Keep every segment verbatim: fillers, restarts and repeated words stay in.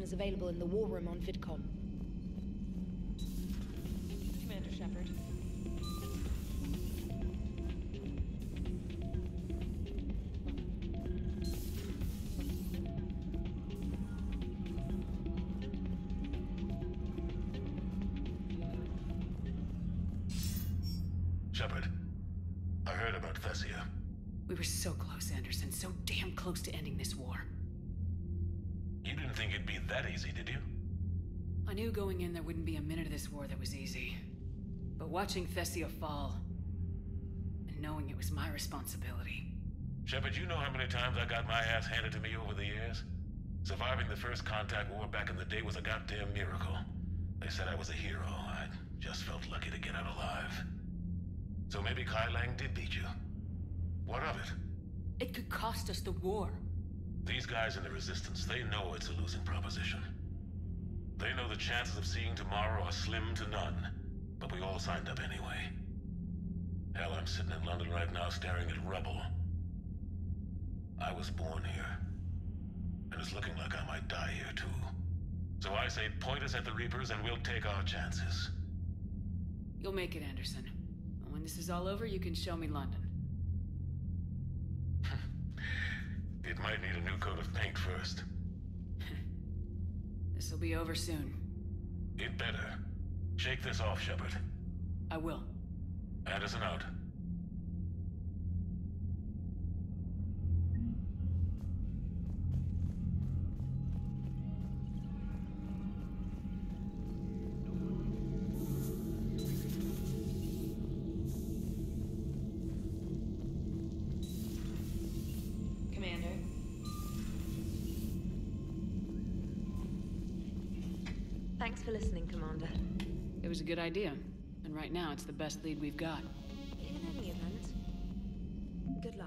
announcement is available in the war room on VidCom. Commander Shepard. Shepard, I heard about Thessia. We were so close, Anderson, so damn close to ending this war. You didn't think it'd be that easy, did you? I knew going in there wouldn't be a minute of this war that was easy. But watching Thessia fall, and knowing it was my responsibility... Shepard, you know how many times I got my ass handed to me over the years? Surviving the first contact war back in the day was a goddamn miracle. They said I was a hero. I just felt lucky to get out alive. So maybe Kai Leng did beat you. What of it? It could cost us the war. These guys in the Resistance, they know it's a losing proposition. They know the chances of seeing tomorrow are slim to none. But we all signed up anyway. Hell, I'm sitting in London right now staring at rubble. I was born here. And it's looking like I might die here too. So I say point us at the Reapers and we'll take our chances. You'll make it, Anderson. And when this is all over, you can show me London. It might need a new coat of paint first. This'll be over soon. It better. Shake this off, Shepard. I will. Anderson out. Thanks for listening, Commander. It was a good idea, and right now it's the best lead we've got. In any event, good luck.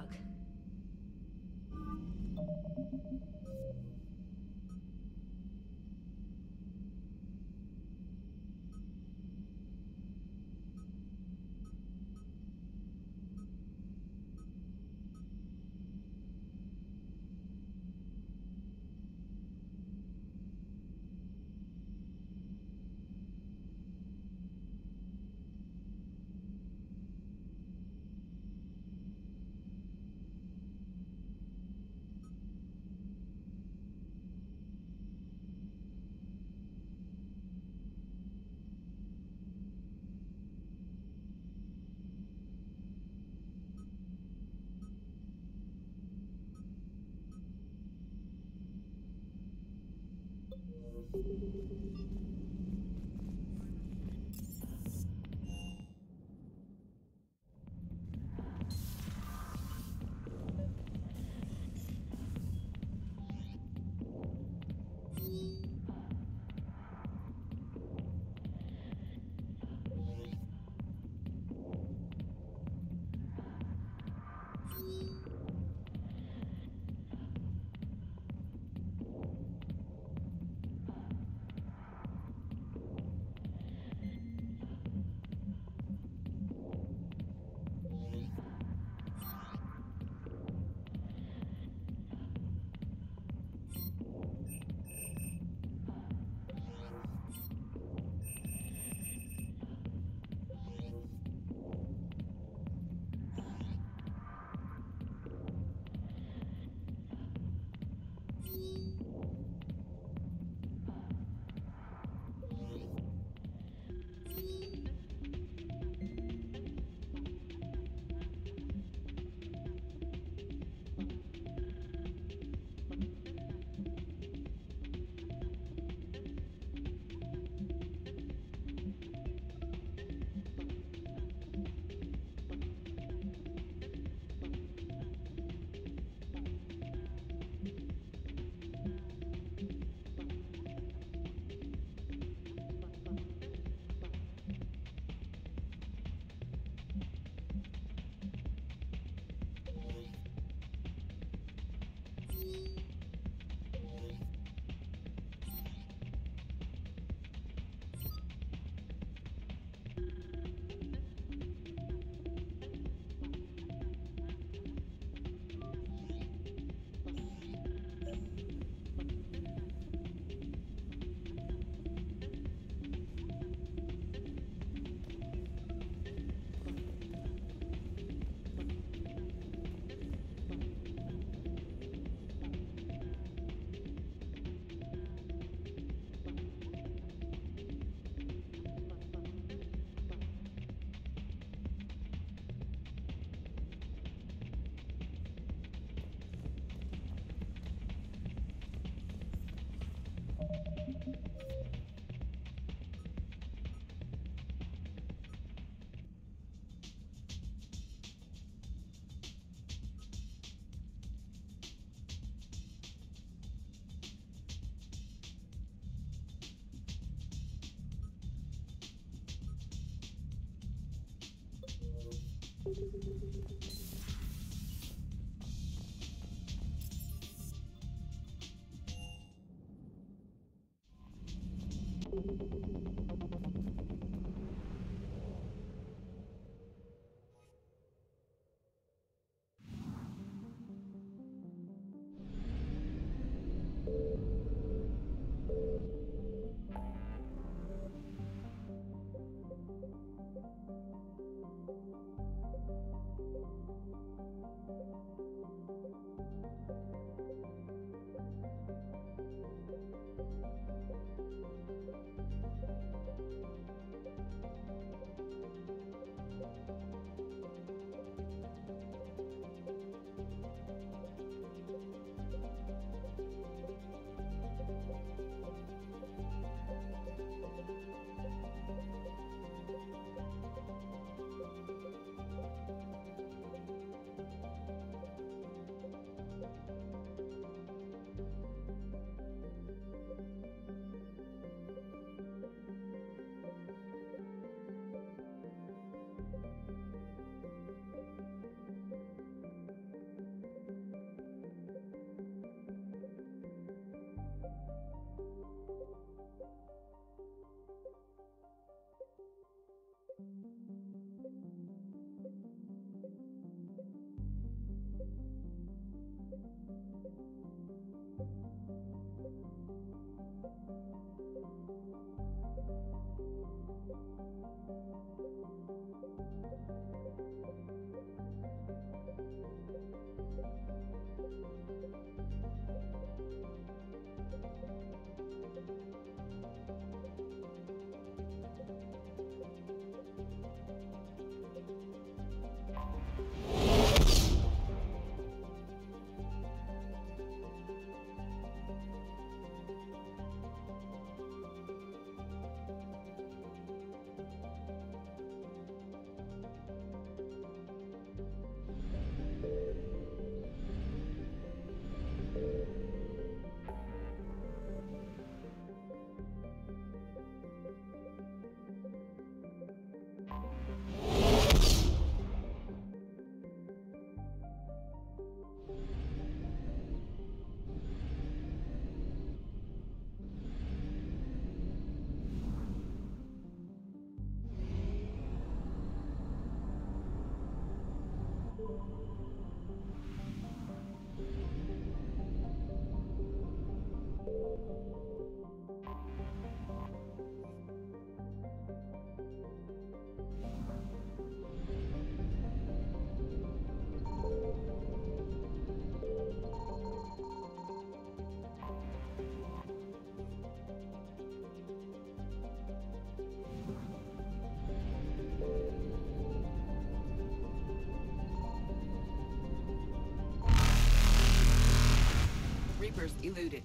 Reapers eluded.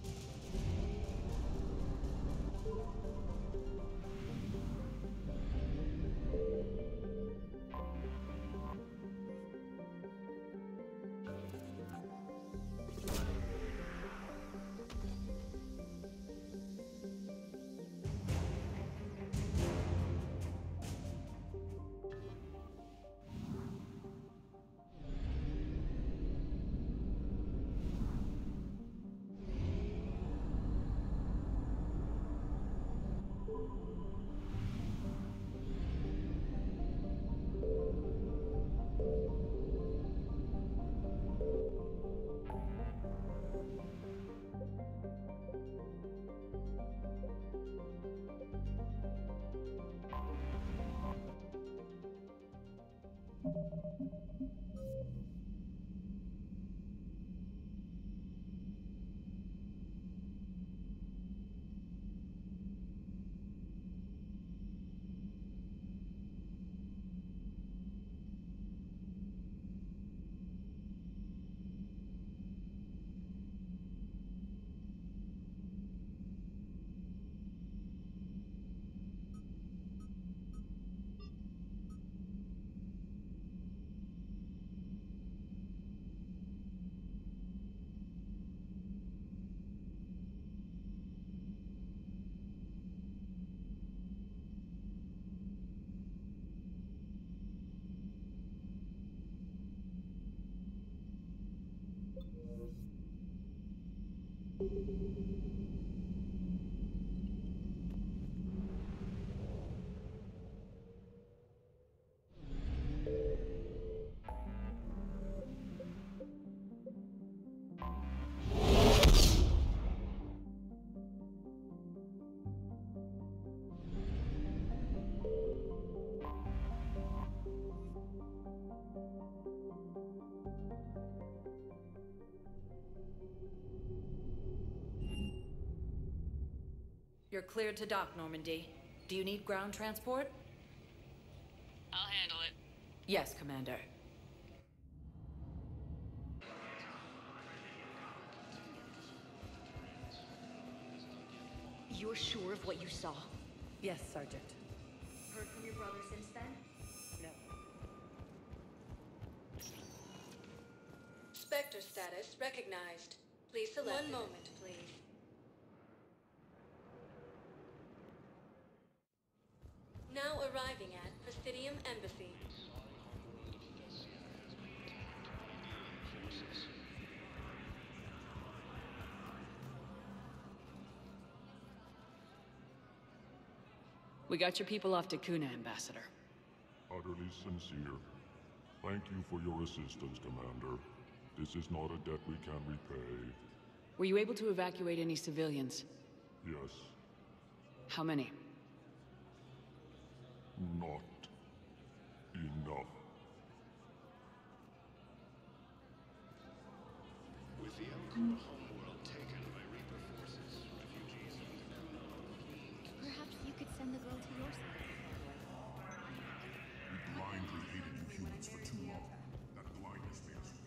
You're cleared to dock, Normandy. Do you need ground transport? I'll handle it. Yes, Commander. You're sure of what you saw? Yes, Sergeant. Heard from your brother since then? No. Spectre status recognized. Please select one moment, please. Now arriving at Presidium Embassy. We got your people off to Kuna, Ambassador. Utterly sincere. Thank you for your assistance, Commander. This is not a debt we can repay. Were you able to evacuate any civilians? Yes. How many? Not enough. With the outcome of the homeworld taken by Reaper forces, refugees in Kuna. Perhaps you could send the girl to your side. We blindly hated you humans for too long. That blindness made us weak.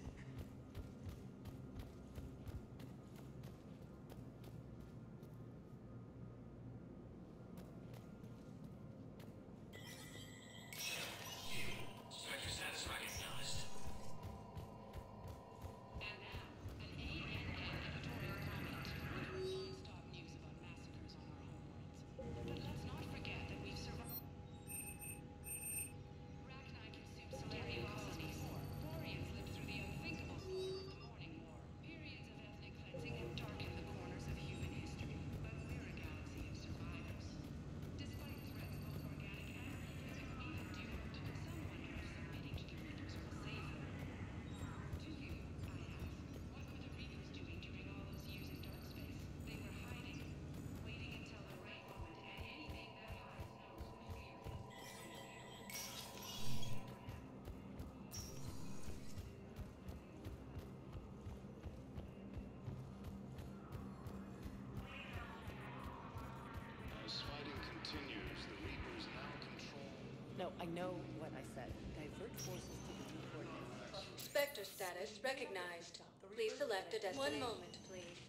No, I know what I said. Divert forces to the new coordinates. Spectre status recognized. Please select a destination. One moment, please.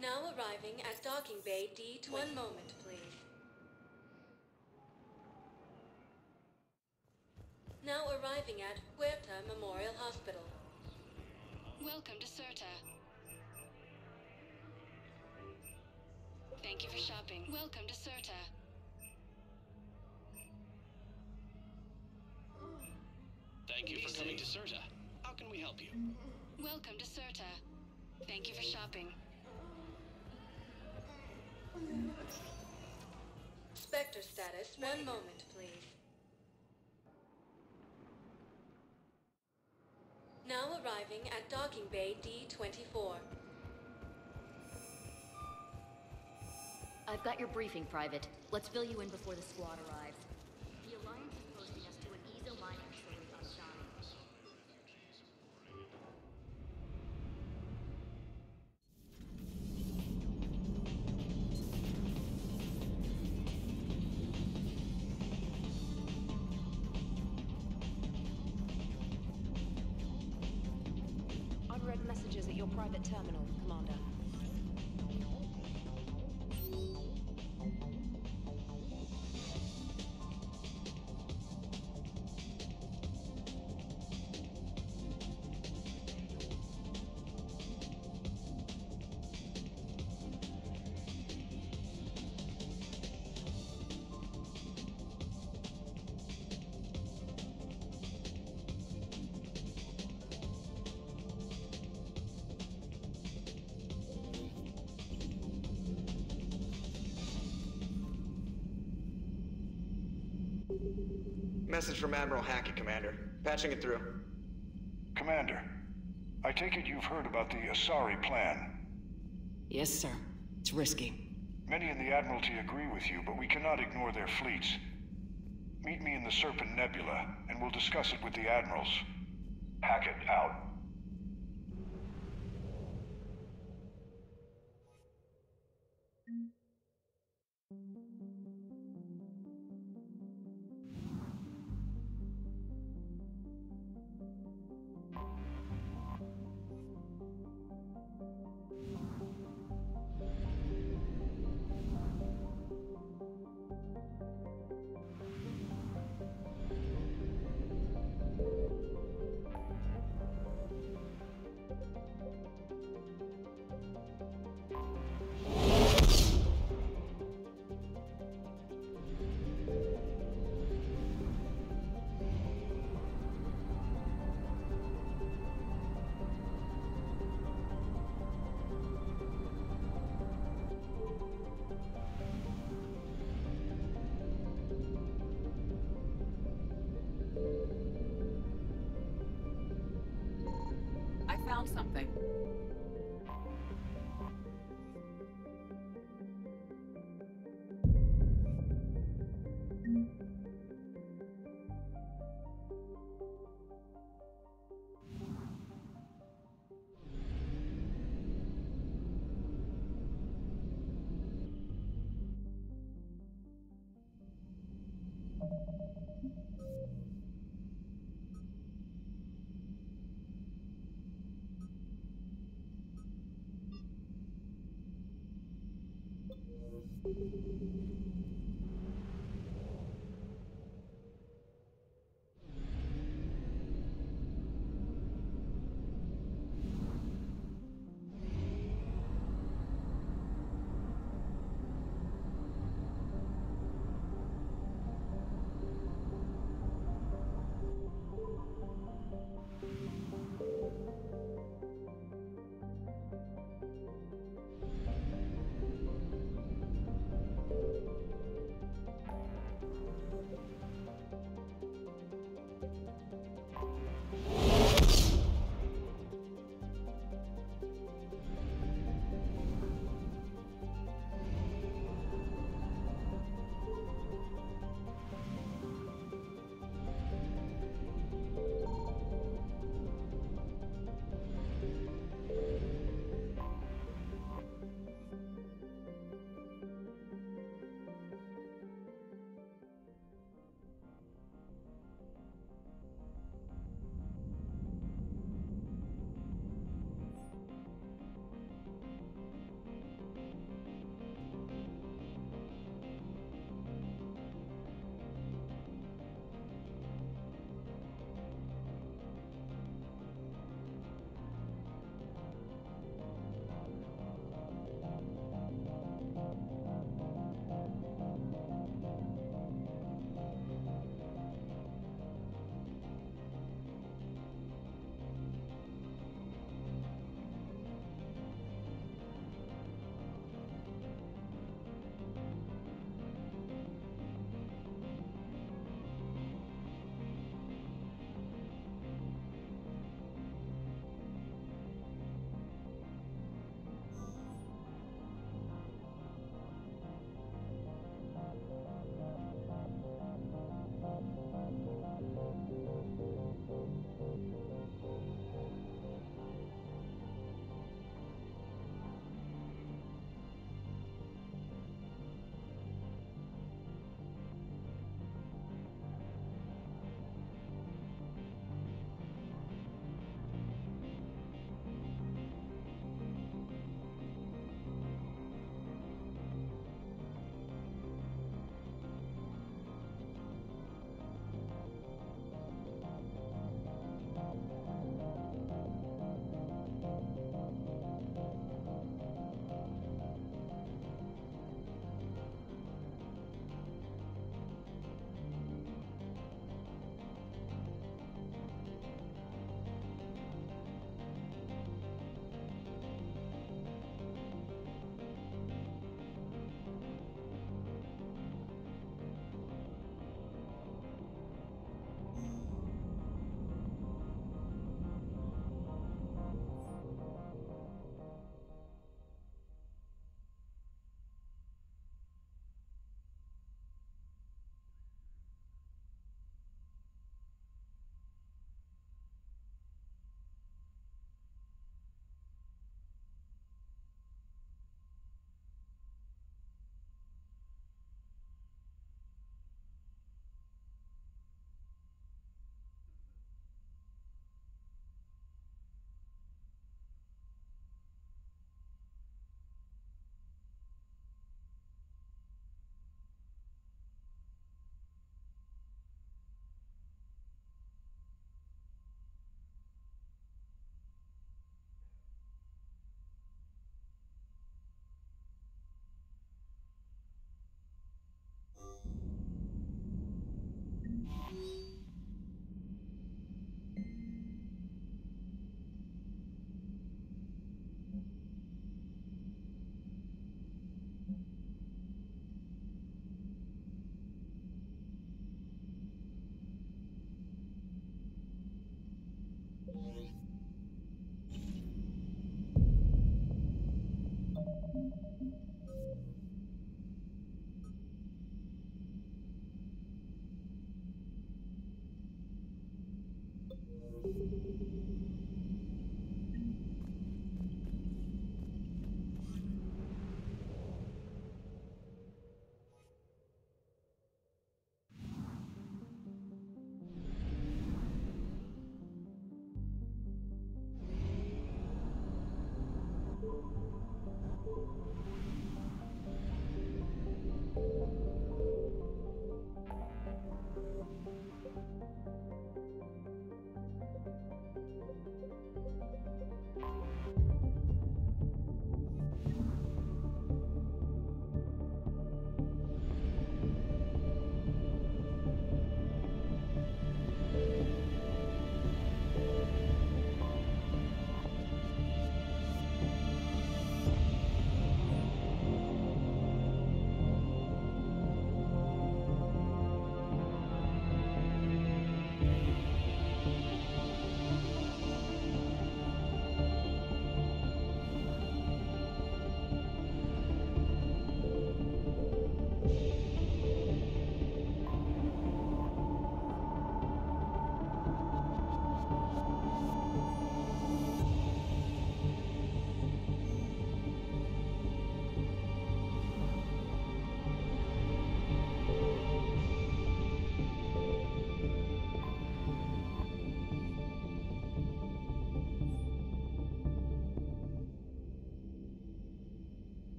Now arriving at docking bay D two. One moment, please. Now arriving at Huerta Memorial Hospital. Welcome to Serta. Thank you for shopping. Welcome to Serta. Thank you for coming to Serta. How can we help you? Welcome to Serta. Thank you for shopping. Spectre status. One moment, please. Now arriving at docking bay D twenty-four. I've got your briefing, Private. Let's fill you in before the squad arrives. The Alliance is posting us to an E S O mining facility on Shani. Unread messages at your private terminal, Commander. Message from Admiral Hackett, Commander. Patching it through. Commander, I take it you've heard about the Asari plan? Yes, sir. It's risky. Many in the Admiralty agree with you, but we cannot ignore their fleets. Meet me in the Serpent Nebula, and we'll discuss it with the Admirals. Hackett out.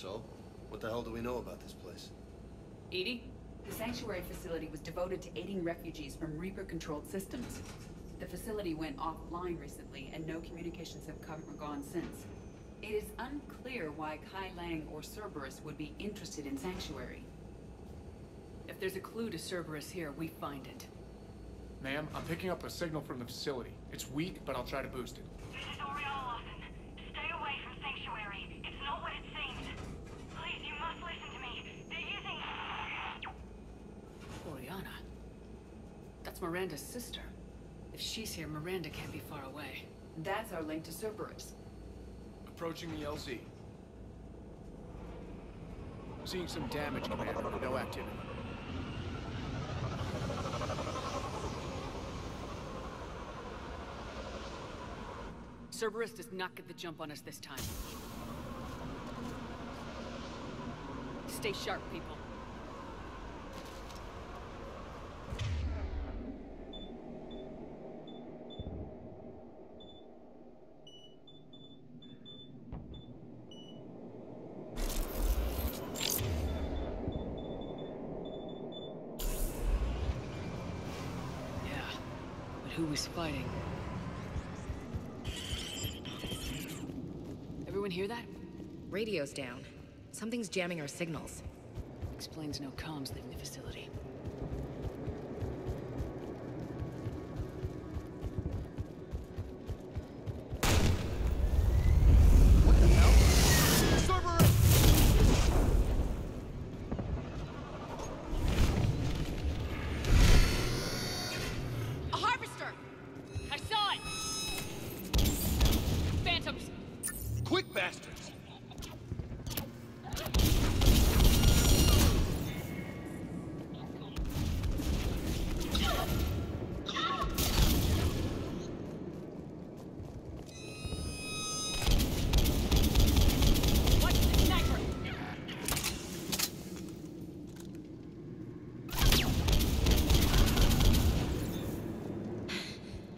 So, what the hell do we know about this place? E D I? The sanctuary facility was devoted to aiding refugees from Reaper-controlled systems. The facility went offline recently, and no communications have come or gone since. It is unclear why Kai Leng or Cerberus would be interested in sanctuary. If there's a clue to Cerberus here, we find it. Ma'am, I'm picking up a signal from the facility. It's weak, but I'll try to boost it. This is Oriana Lawson. Stay away from sanctuary. It's not what it seems. Please, you must listen to me. They're using... Oriana? That's Miranda's sister. If she's here, Miranda can't be far away. That's our link to Cerberus. Approaching the L Z. Seeing some damage, Commander. No activity. Cerberus does not get the jump on us this time. Stay sharp, people. Yeah, but who was fighting? Everyone hear that? Radio's down. Something's jamming our signals. Explains no comms leaving the facility. What the hell? Cerberus! A harvester! I saw it! Phantoms! Quick, bastards!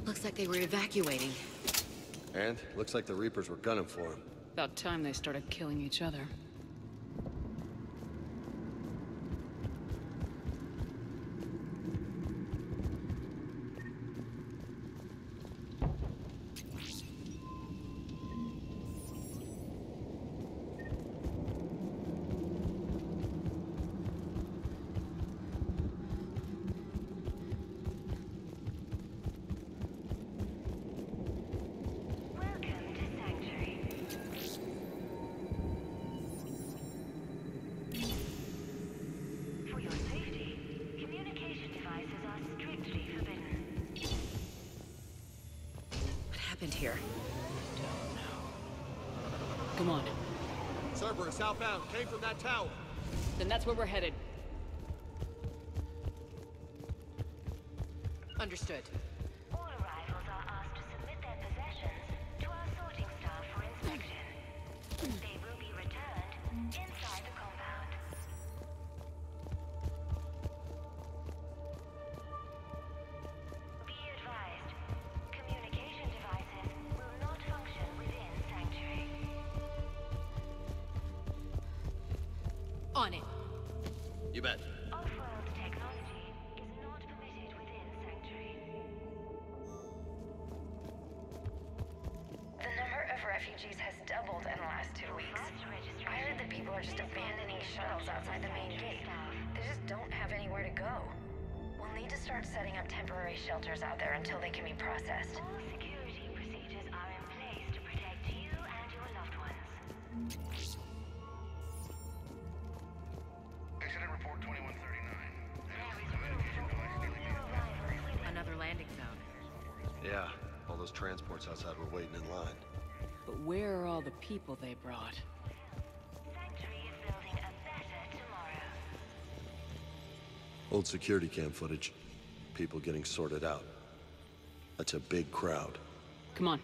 Looks like they were evacuating. And looks like the Reapers were gunning for him. About time they started killing each other. Here. Don't know. Come on. Cerberus outbound. Came from that tower. Then that's where we're headed. Understood. All arrivals are asked to submit their possessions to our sorting staff for inspection. They will be returned inside the compound. Be advised. Communication devices will not function within Sanctuary. On it. You bet. Off-world technology is not permitted within Sanctuary. The number of refugees has doubled in the last two weeks. I heard that people are just abandoning shuttles outside the main gate. They just don't have anywhere to go. We'll need to start setting up temporary shelters out there until they can be processed. All security procedures are in place to protect you and your loved ones. Accident report twenty-one thirty-nine. Another landing zone. Yeah, all those transports outside were waiting in line. But where are all the people they brought? Old security cam footage. People getting sorted out. That's a big crowd. Come on.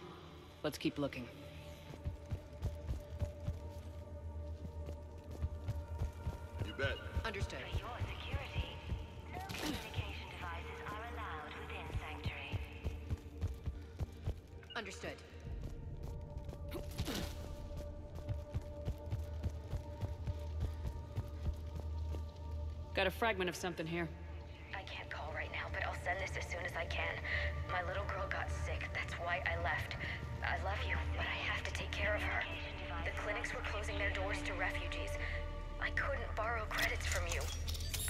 Let's keep looking. You bet. Understood. For your security, no communication devices are allowed within Sanctuary. Understood. Got a fragment of something here. I can't call right now, but I'll send this as soon as I can. My little girl got sick. That's why I left. I love you, but I have to take care of her. The clinics were closing their doors to refugees. I couldn't borrow credits from you.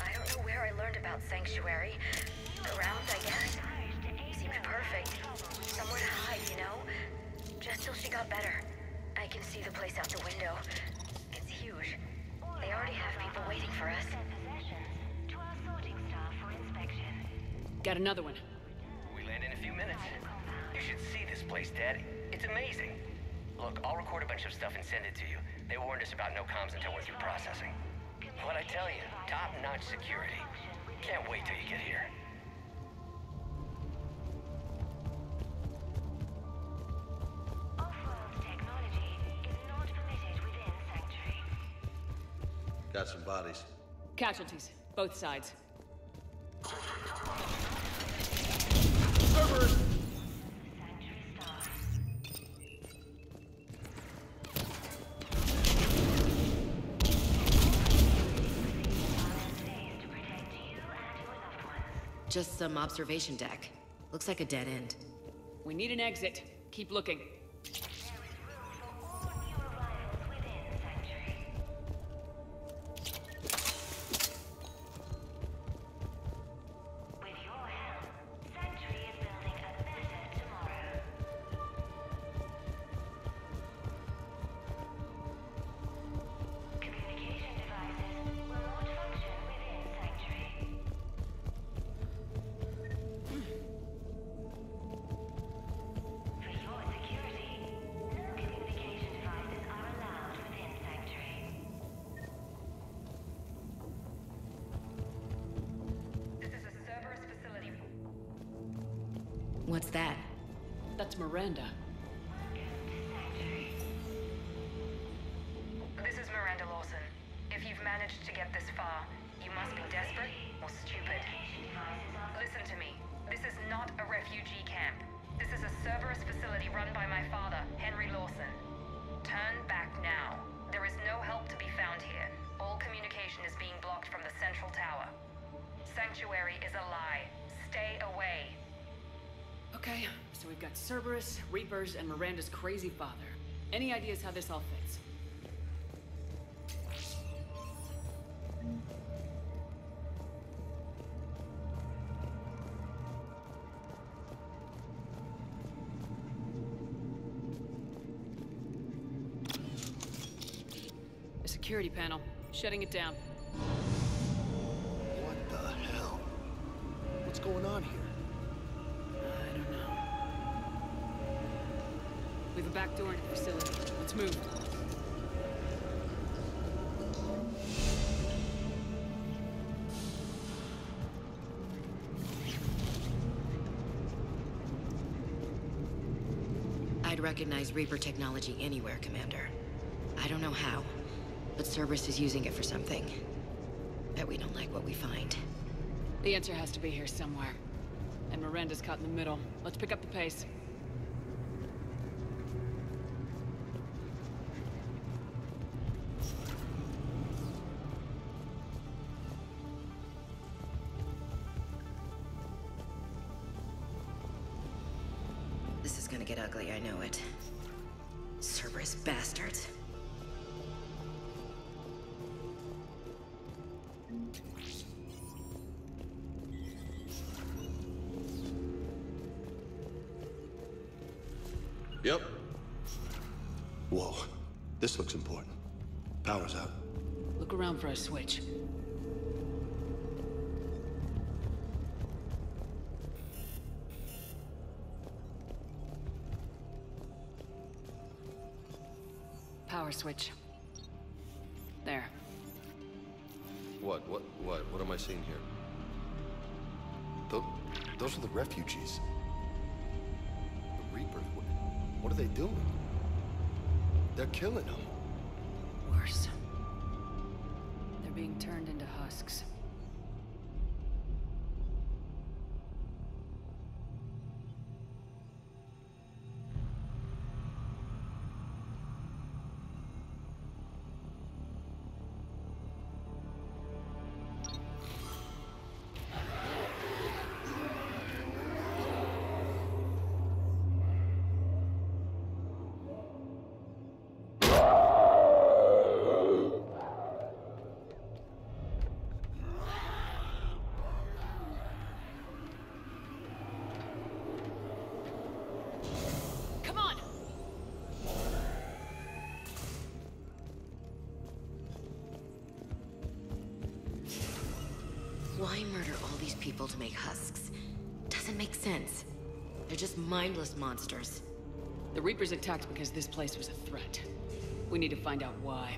I don't know where I learned about Sanctuary. Around, I guess. Seemed perfect. Somewhere to hide, you know? Just till she got better. I can see the place out the window. It's huge. They already have people waiting for us. To our sorting staff for inspection. Got another one. We land in a few minutes. You should see this place, Daddy. It's amazing. Look, I'll record a bunch of stuff and send it to you. They warned us about no comms until we're through processing. What I tell you, top-notch security. Can't wait till you get here. Off-world technology is not permitted within Sanctuary. Got some bodies. Casualties, both sides. Cerberus! Just some observation deck. Looks like a dead end. We need an exit. Keep looking. There is room for all new arrivals within Sanctuary. With your help, Sanctuary is building a better tomorrow. Communication devices will not function within Sanctuary. What's that? That's Miranda. This is Miranda Lawson. If you've managed to get this far, you must be desperate or stupid. Listen to me. This is not a refugee camp. This is a Cerberus facility run by my father, Henry Lawson. Turn back now. There is no help to be found here. All communication is being blocked from the central tower. Sanctuary is a lie. Stay away. Okay, so we've got Cerberus, Reapers, and Miranda's crazy father. Any ideas how this all fits? A security panel. Shutting it down. What the hell? What's going on here? We have a back door into the facility. Let's move. I'd recognize Reaper technology anywhere, Commander. I don't know how, but Cerberus is using it for something. Bet we don't like what we find. The answer has to be here somewhere. And Miranda's caught in the middle. Let's pick up the pace. Ugly, I know it. Cerberus bastards. Yep. Whoa. This looks important. Power's out. Look around for a switch. Power switch. There. What? What? What? What am I seeing here? Th those are the refugees. The Reapers. What, what are they doing? They're killing them. Worse. They're being turned into husks. Why murder all these people to make husks? Doesn't make sense. They're just mindless monsters. The Reapers attacked because this place was a threat. We need to find out why.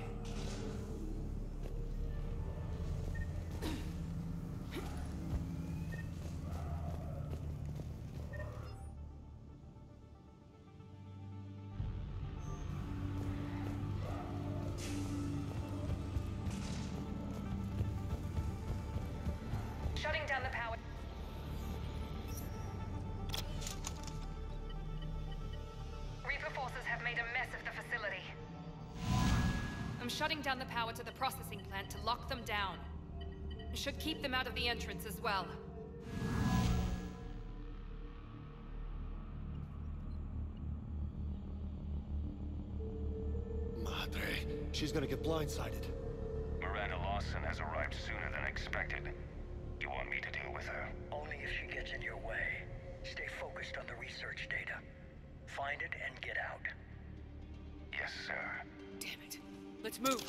Down the power to the processing plant to lock them down. Should keep them out of the entrance as well. Madre, she's gonna get blindsided. Miranda Lawson has arrived sooner than expected. You want me to deal with her? Only if she gets in your way. Stay focused on the research data. Find it and get out. Yes, sir. Damn it. Let's move.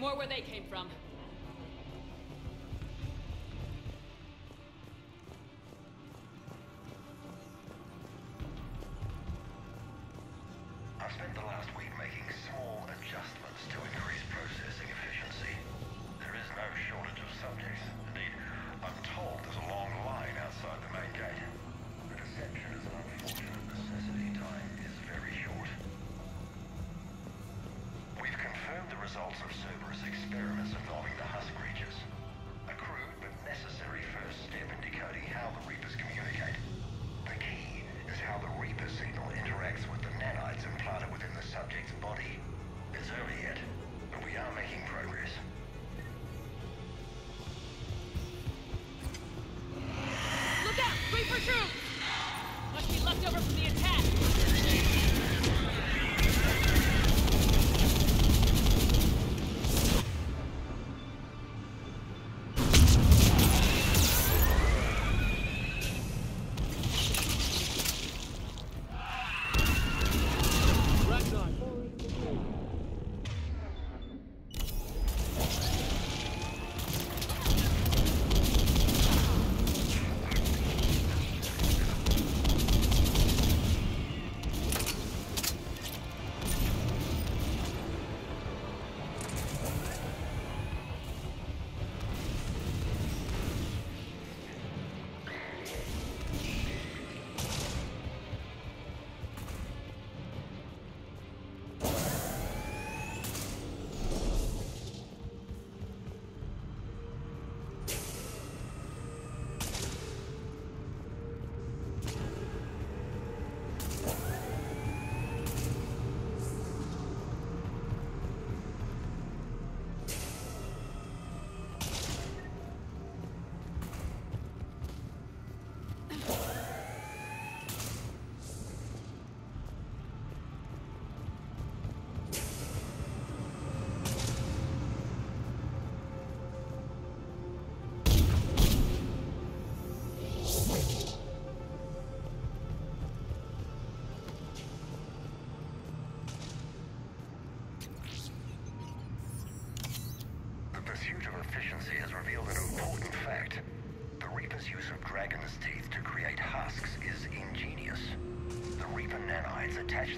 More where they came from. I've spent the last week making small adjustments to increase processing efficiency. There is no shortage of subjects. Indeed, I'm told there's a long line outside the main gate. The deception is an unfortunate necessity. Time is very short. We've confirmed the results of Cerberus experiments involving the husk creatures. A crude but necessary first step in decoding how the Reapers communicate. The key is how the Reaper signal interacts with the nanites implanted within the subject's body. It's early yet, but we are making progress. Look out! Reaper troops! Must be left over from the attack!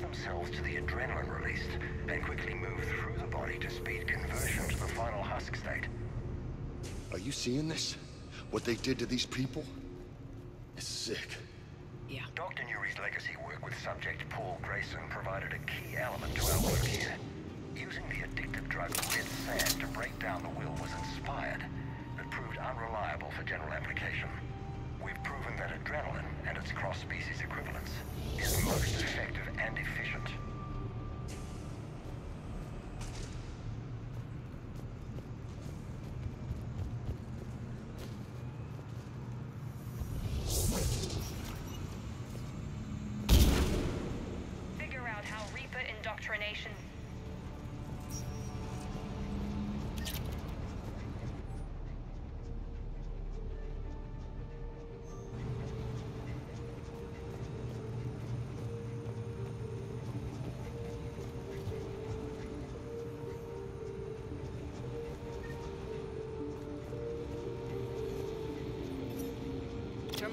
Themselves to the adrenaline released and quickly move through the body to speed conversion to the final husk state. Are you seeing this? What they did to these people? It's sick. Yeah. Doctor Nuri's legacy work with subject Paul Grayson provided a key element to our work here. Using the addictive drug red sand to break down the will was inspired, but proved unreliable for general application. We've proven that adrenaline and its cross-species equivalence is most effective and efficient.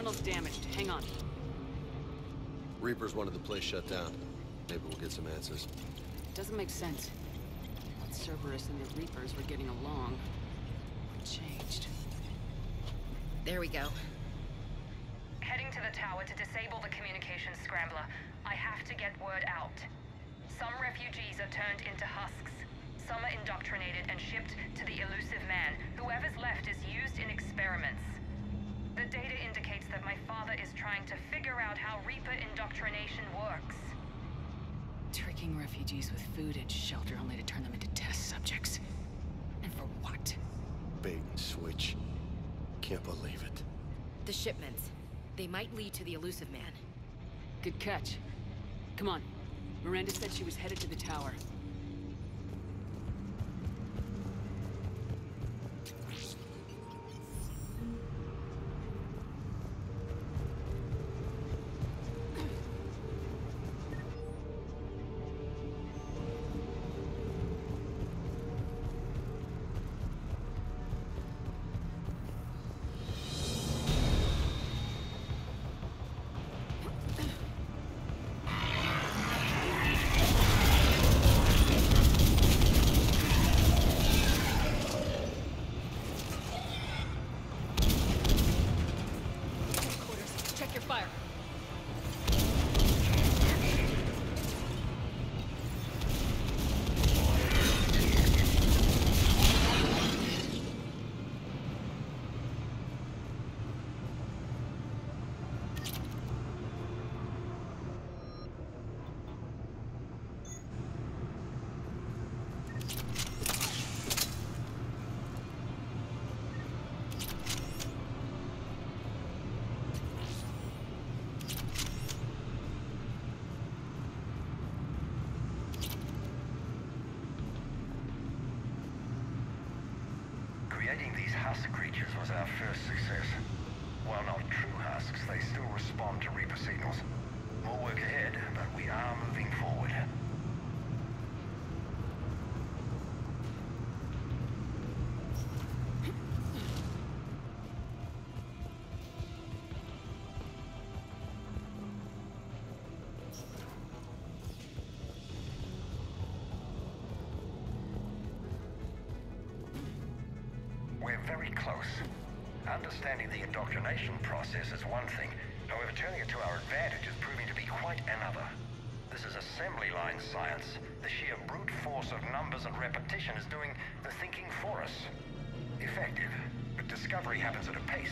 terminal's damaged. Hang on. Reapers wanted the place shut down. Maybe we'll get some answers. Doesn't make sense. But Cerberus and the Reapers were getting along. What changed? There we go. Heading to the tower to disable the communications scrambler. I have to get word out. Some refugees are turned into husks. Some are indoctrinated and shipped to the Elusive Man. Whoever's left is used in experiments. The data indicates that my father is trying to figure out how Reaper indoctrination works. Tricking refugees with food and shelter only to turn them into test subjects. And for what? Bait and switch. Can't believe it. The shipments. They might lead to the Elusive Man. Good catch. Come on. Miranda said she was headed to the tower. Was our first success. While not true husks, they still respond to Reaper signals. More work ahead, but we are moving forward. Very close. Understanding the indoctrination process is one thing, however turning it to our advantage is proving to be quite another. This is assembly line science. The sheer brute force of numbers and repetition is doing the thinking for us. Effective, but discovery happens at a pace.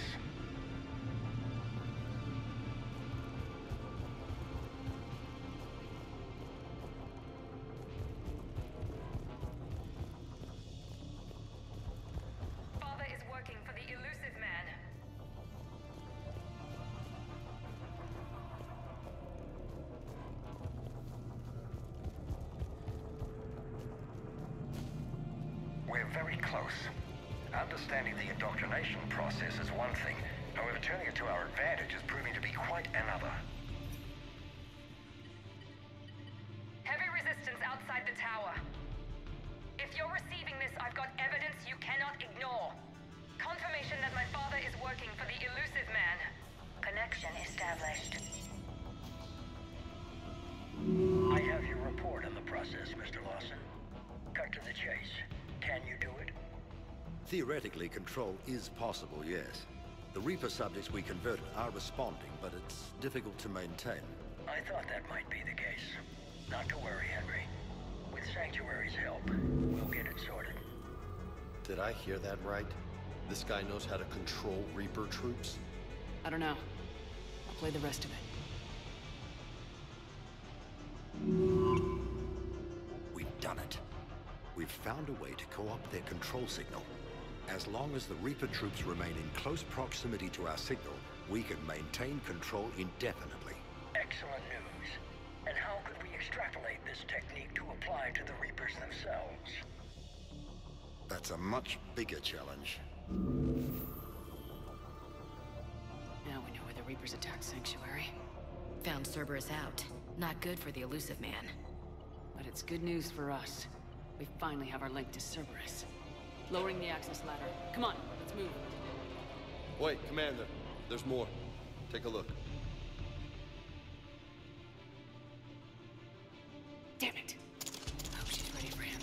Very close. Understanding the indoctrination process is one thing, however turning it to our advantage is proving to be quite another. Heavy resistance outside the tower. If you're receiving this, I've got evidence you cannot ignore. Confirmation that my father is working for the Elusive Man. Connection established. I have your report on the process, Mister Lawson. Cut to the chase. Can you do it? Theoretically, control is possible, yes. The Reaper subjects we converted are responding, but it's difficult to maintain. I thought that might be the case. Not to worry, Henry. With Sanctuary's help, we'll get it sorted. Did I hear that right? This guy knows how to control Reaper troops? I don't know. I'll play the rest of it. We've done it. We've found a way to co-opt their control signal. As long as the Reaper troops remain in close proximity to our signal, we can maintain control indefinitely. Excellent news. And how could we extrapolate this technique to apply to the Reapers themselves? That's a much bigger challenge. Now we know where the Reapers attacked Sanctuary. Found Cerberus out. Not good for the Elusive Man. But it's good news for us. We finally have our link to Cerberus. Lowering the access ladder. Come on, let's move. Wait, Commander. There's more. Take a look. Damn it. I hope she's ready for him.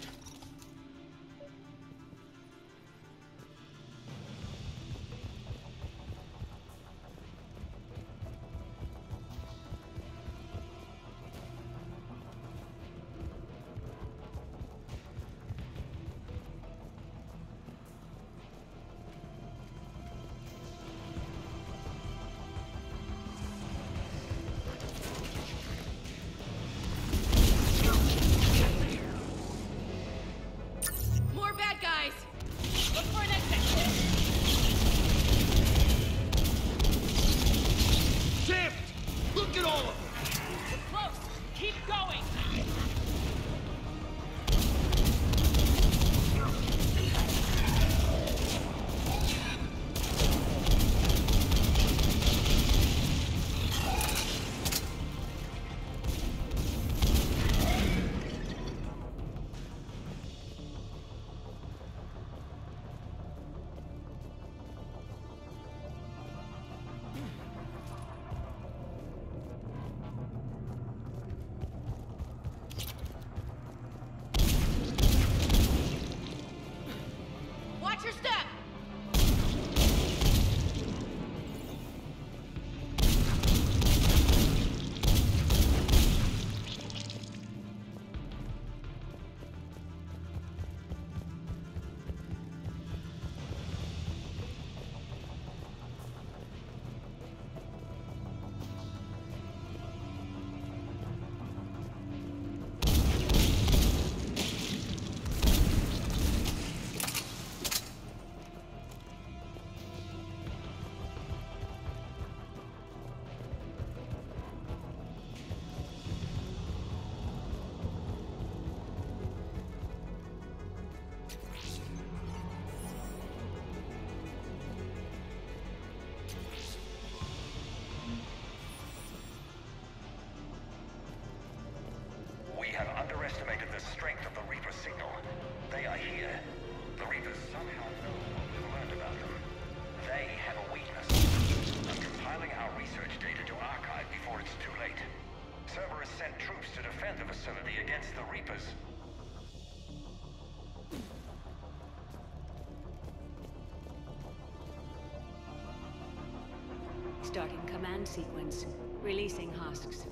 We have underestimated the strength of the Reaper signal. They are here. The Reapers somehow know what we've learned about them. They have a weakness. I'm compiling our research data to archive before it's too late. Cerberus sent troops to defend the facility against the Reapers. Starting command sequence. Releasing husks.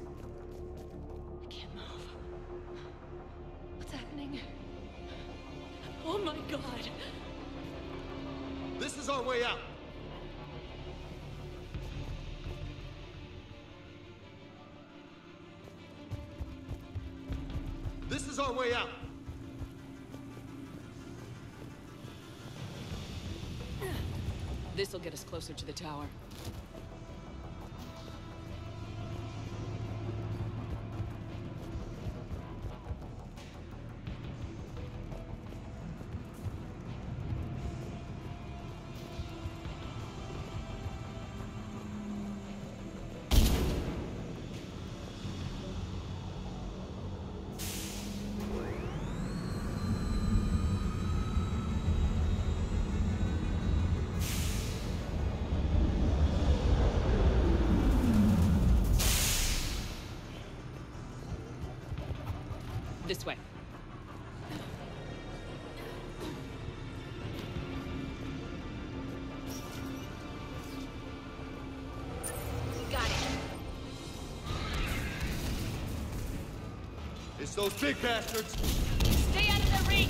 This'll get us closer to the tower. This way. Got it. It's those big bastards. Stay out of their reach.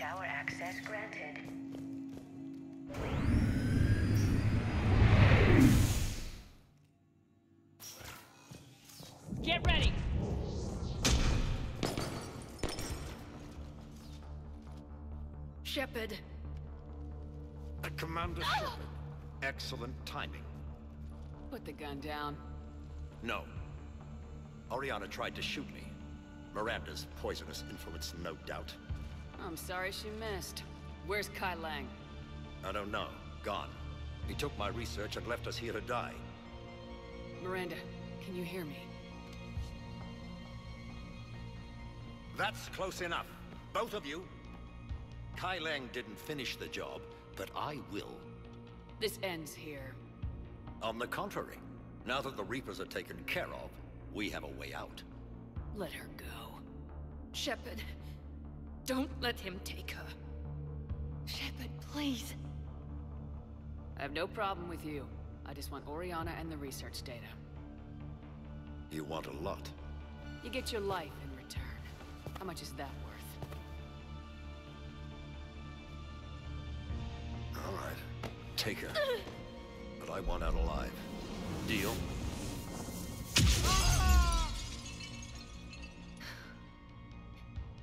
Tower access granted. Get ready! Shepard. Uh, Commander ah! Shepard. Excellent timing. Put the gun down. No. Oriana tried to shoot me. Miranda's poisonous influence, no doubt. I'm sorry she missed. Where's Kai Leng? I don't know. Gone. He took my research and left us here to die. Miranda, can you hear me? That's close enough. Both of you. Kai Leng didn't finish the job, but I will. This ends here. On the contrary, now that the Reapers are taken care of, we have a way out. Let her go. Shepard, don't let him take her. Shepard, please. I have no problem with you. I just want Oriana and the research data. You want a lot. You get your life in return. How much is that worth? All right. Take her. But I want out alive. Deal?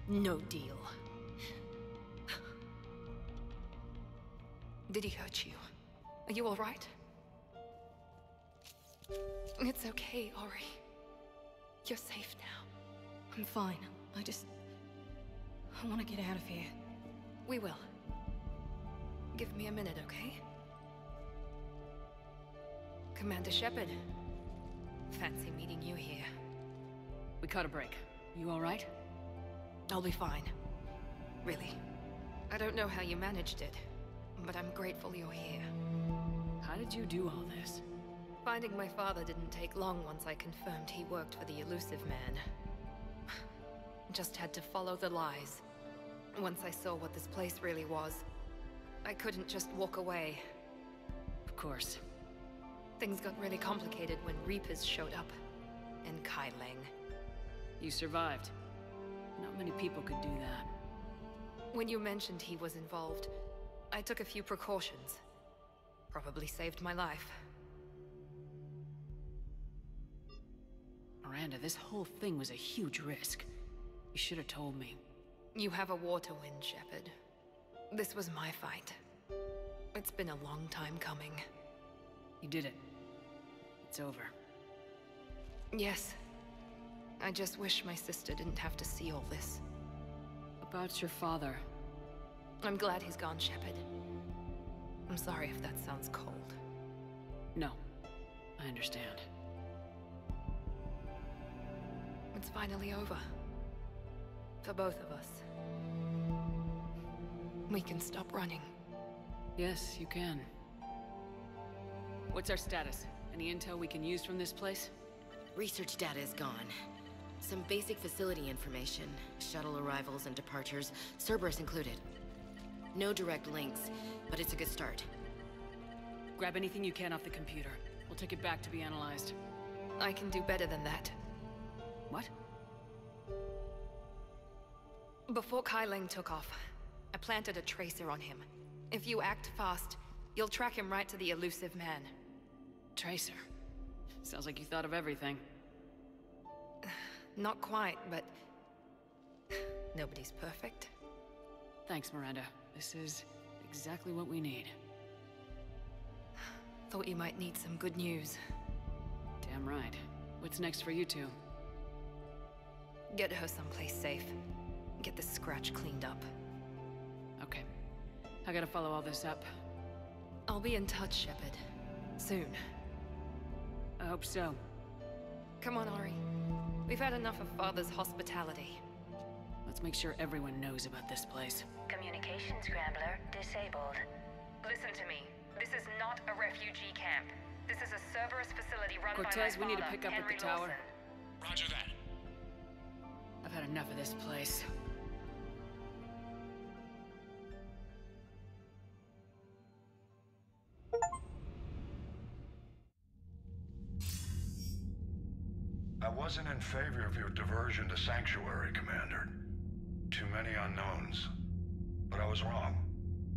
No deal. Did he hurt you? Are you all right? It's okay, Ori. You're safe now. I'm fine. I just... I want to get out of here. We will. Give me a minute, okay? Commander Shepard. Fancy meeting you here. We caught a break. You all right? I'll be fine. Really. I don't know how you managed it, but I'm grateful you're here. How did you do all this? Finding my father didn't take long once I confirmed he worked for the Elusive Man. Just had to follow the lies. Once I saw what this place really was, I couldn't just walk away. Of course. Things got really complicated when Reapers showed up, and Kai Leng. You survived. Not many people could do that. When you mentioned he was involved, I took a few precautions. Probably saved my life. Miranda, this whole thing was a huge risk. You should have told me. You have a war to win, Shepard. This was my fight. It's been a long time coming. You did it. It's over. Yes. I just wish my sister didn't have to see all this. About your father. I'm glad he's gone, Shepard. I'm sorry if that sounds cold. No, I understand. It's finally over. For both of us. We can stop running. Yes, you can. What's our status? Any intel we can use from this place? Research data is gone. Some basic facility information, shuttle arrivals and departures, Cerberus included. No direct links, but it's a good start. Grab anything you can off the computer. We'll take it back to be analyzed. I can do better than that. What? Before Kai Leng took off, I planted a tracer on him. If you act fast, you'll track him right to the Elusive Man. Tracer? Sounds like you thought of everything. Not quite, but nobody's perfect. Thanks, Miranda. This is exactly what we need. Thought you might need some good news. Damn right. What's next for you two? Get her someplace safe. Get this scratch cleaned up. Okay. I gotta follow all this up. I'll be in touch, Shepard. Soon. I hope so. Come on, Ori. We've had enough of Father's hospitality. Let's make sure everyone knows about this place. Communication scrambler disabled. Listen to me. This is not a refugee camp. This is a Cerberus facility run Cortez, by my father, we need to pick up Henry at the Lawson. Tower. Roger that. I've had enough of this place. I wasn't in favor of your diversion to Sanctuary, Commander. Too many unknowns. but I was wrong.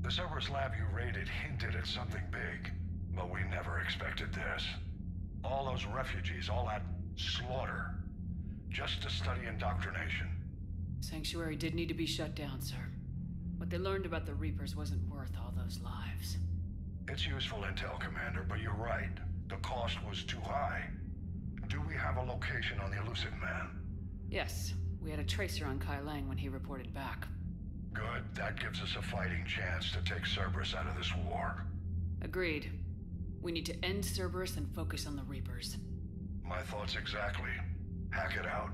The Cerberus lab you raided hinted at something big, but we never expected this. All those refugees, all that slaughter, just to study indoctrination. Sanctuary did need to be shut down, sir. What they learned about the Reapers wasn't worth all those lives. It's useful intel, Commander, but you're right. The cost was too high. Do we have a location on the Elusive Man? Yes. We had a tracer on Kai Leng when he reported back. Good. That gives us a fighting chance to take Cerberus out of this war. Agreed. We need to end Cerberus and focus on the Reapers. My thoughts exactly. Hack it out.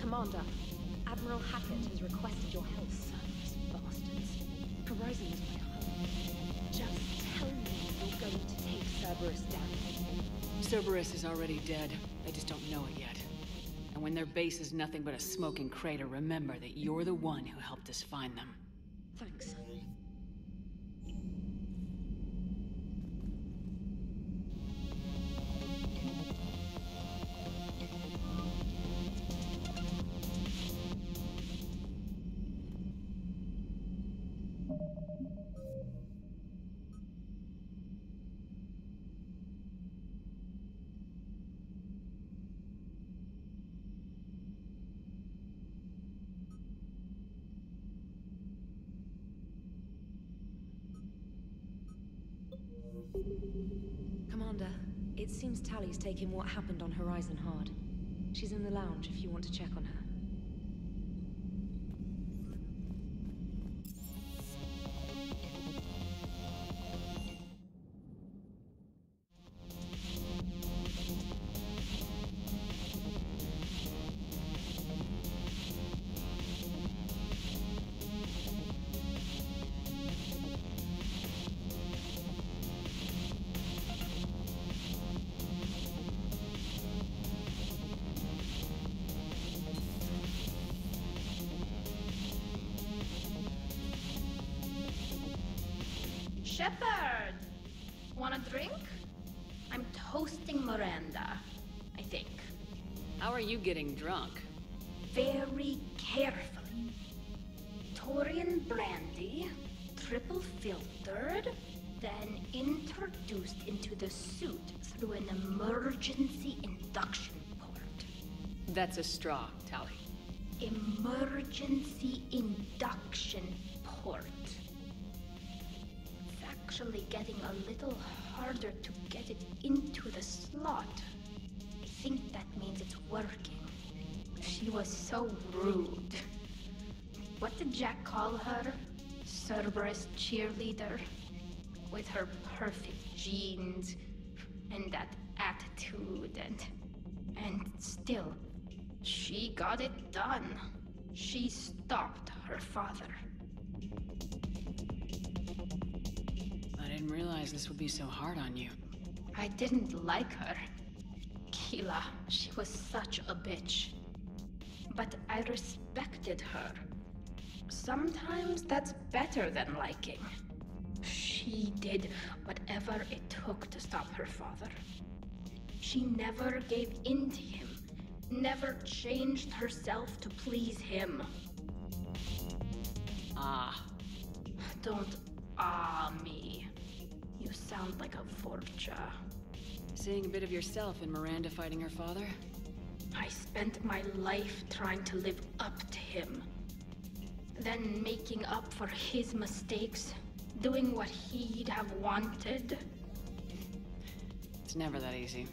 Commander, Admiral Hackett has requested your help, Cerberus bastards. Horizon is my home. Just tell me you're going to take Cerberus down. Cerberus is already dead. They just don't know it yet. And when their base is nothing but a smoking crater, remember that you're the one who helped us find them. Thanks. Commander, it seems Tally's taking what happened on Horizon hard. She's in the lounge if you want to check on her. Shepard! Want a drink? I'm toasting Miranda, I think. How are you getting drunk? Very carefully. Turian brandy, triple filtered, then introduced into the suit through an emergency induction port. That's a straw, Tally. Emergency induction port. Actually getting a little harder to get it into the slot. I think that means it's working. She was so rude. What did Jack call her? Cerberus cheerleader? With her perfect jeans and that attitude and... and still, she got it done. She stopped her father. I didn't realize this would be so hard on you. I didn't like her. Keela, she was such a bitch. But I respected her. Sometimes that's better than liking. She did whatever it took to stop her father. She never gave in to him, never changed herself to please him. Ah. Don't ah me. You sound like a vulture. Seeing a bit of yourself in Miranda fighting her father? I spent my life trying to live up to him. Then making up for his mistakes, doing what he'd have wanted. It's never that easy.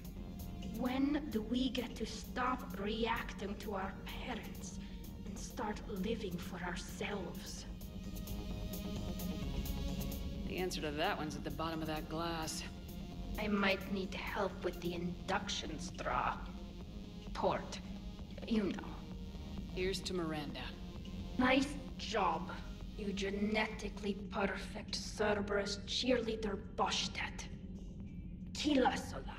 When do we get to stop reacting to our parents and start living for ourselves? The answer to that one's at the bottom of that glass. I might need help with the induction straw. Port. You know. Here's to Miranda. Nice job, you genetically perfect Cerberus cheerleader Boshtet. Kill us alive.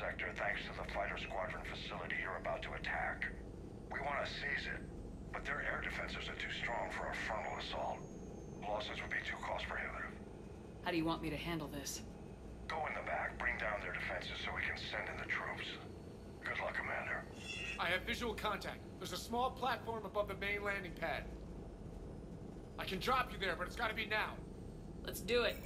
Sector, thanks to the fighter squadron facility you're about to attack. We want to seize it, but their air defenses are too strong for a frontal assault. Losses would be too cost prohibitive. How do you want me to handle this? Go in the back, bring down their defenses so we can send in the troops. Good luck, Commander. I have visual contact. There's a small platform above the main landing pad. I can drop you there, but it's got to be now. Let's do it.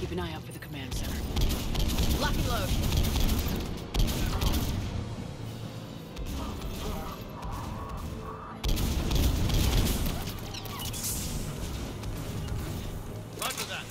Keep an eye out for the command center. Lock and load. Roger that.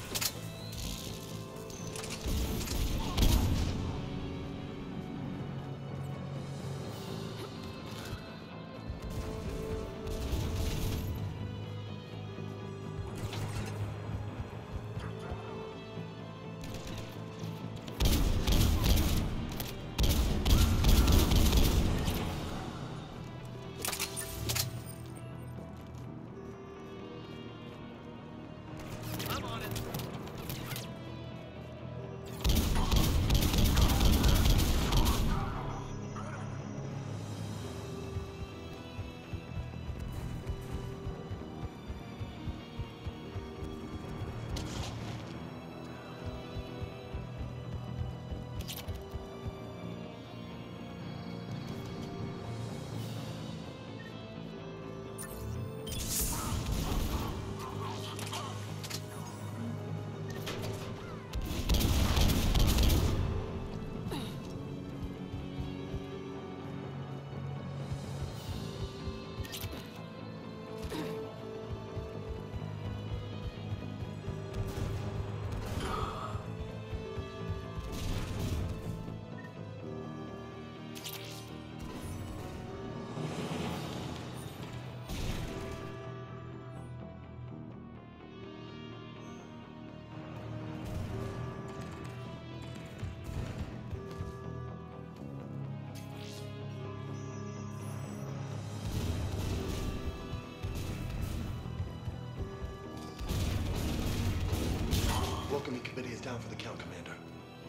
committee is down for the count, Commander.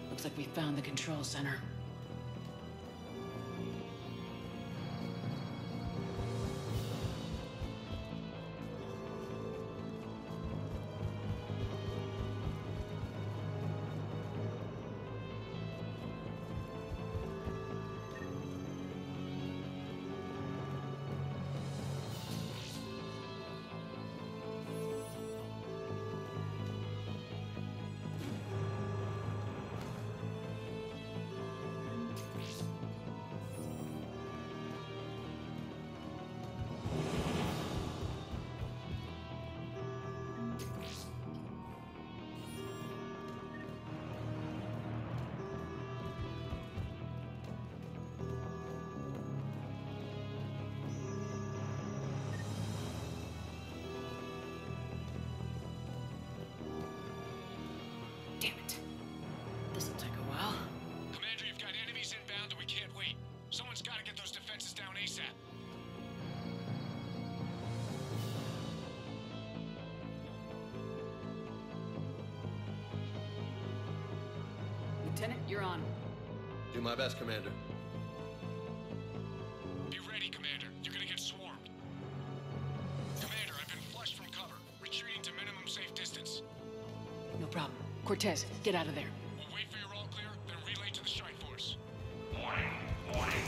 Looks like we found the control center. Lieutenant, you're on. Do my best, Commander. Be ready, Commander. You're gonna get swarmed. Commander, I've been flushed from cover. Retreating to minimum safe distance. No problem. Cortez, get out of there. We'll wait for your all clear, then relay to the strike force. Warning, warning.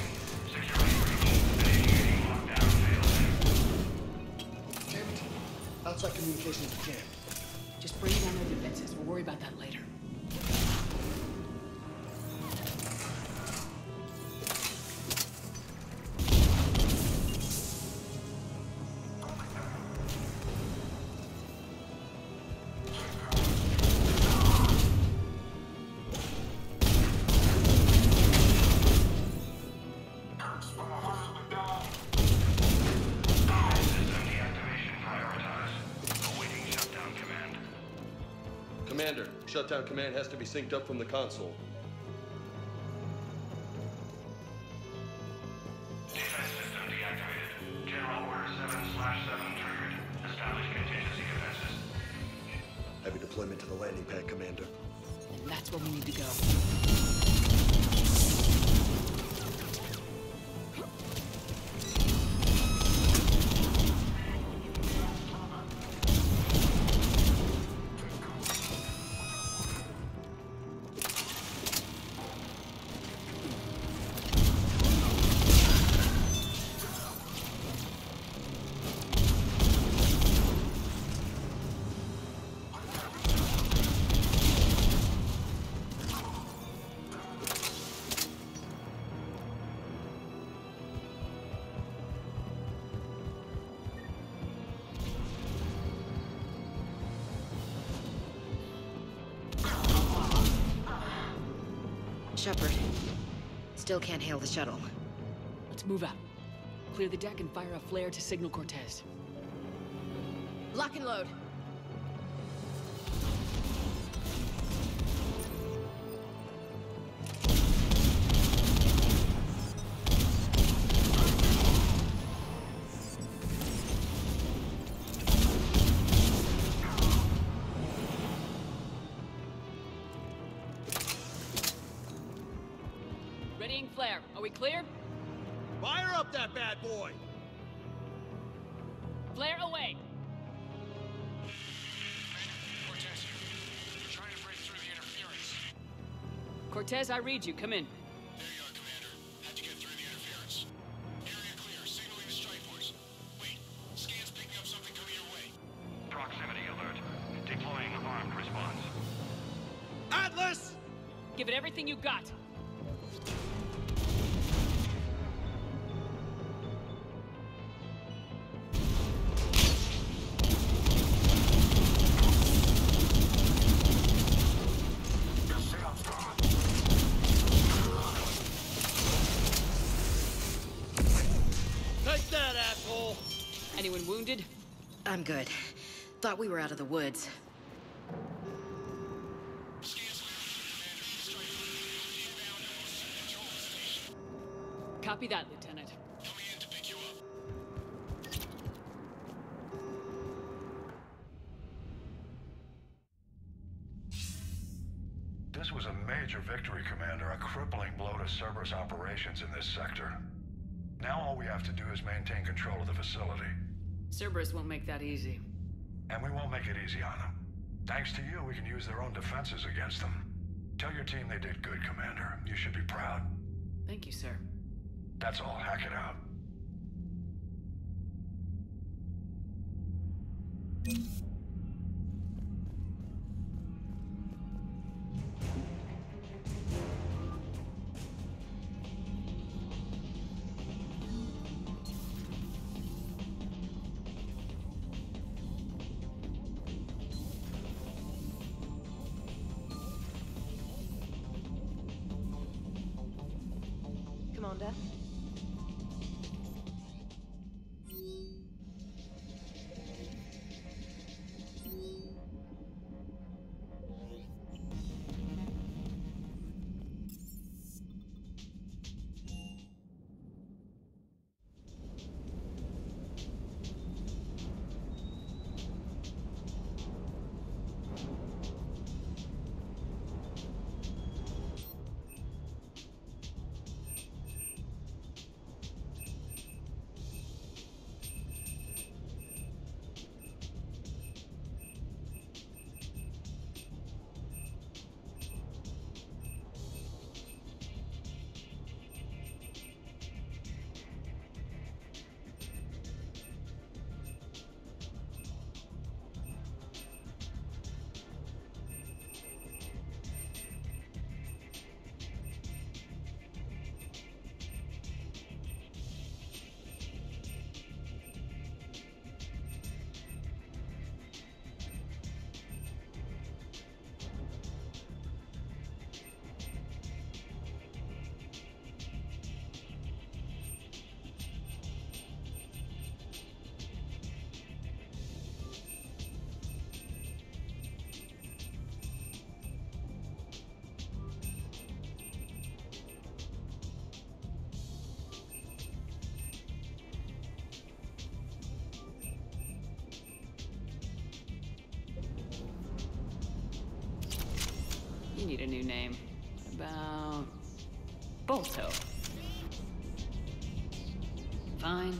Security initiating lockdown failed. Damn it. Outside communications jammed. Just bring down their defenses. We'll worry about that later. Shutdown command has to be synced up from the console. Defense system deactivated. General Order seven slash seven triggered. Establish contingency defenses. Heavy deployment to the landing pad, Commander. And that's where we need to go. Shepard. Still can't hail the shuttle. Let's move out. Clear the deck and fire a flare to signal Cortez. Lock and load. Are we clear? Fire up that bad boy! Flare away! Cortez here. We're trying to break through the interference. Cortez, I read you. Come in. There you are, Commander. Had to get through the interference. Area clear. Signaling the strike force. Wait. Scan's picking up something coming your way. Proximity alert. Deploying armed response. Atlas! Give it everything you got. Anyone wounded? I'm good. Thought we were out of the woods. Copy that, Lieutenant. Coming in to pick you up. This was a major victory, Commander, a crippling blow to Cerberus operations in this sector. Now all we have to do is maintain control of the facility. Cerberus won't make that easy. And we won't make it easy on them. Thanks to you, we can use their own defenses against them. Tell your team they did good, Commander. You should be proud. Thank you, sir. That's all. Hack it out. Commander. Need a new name. What about Bolto? Fine.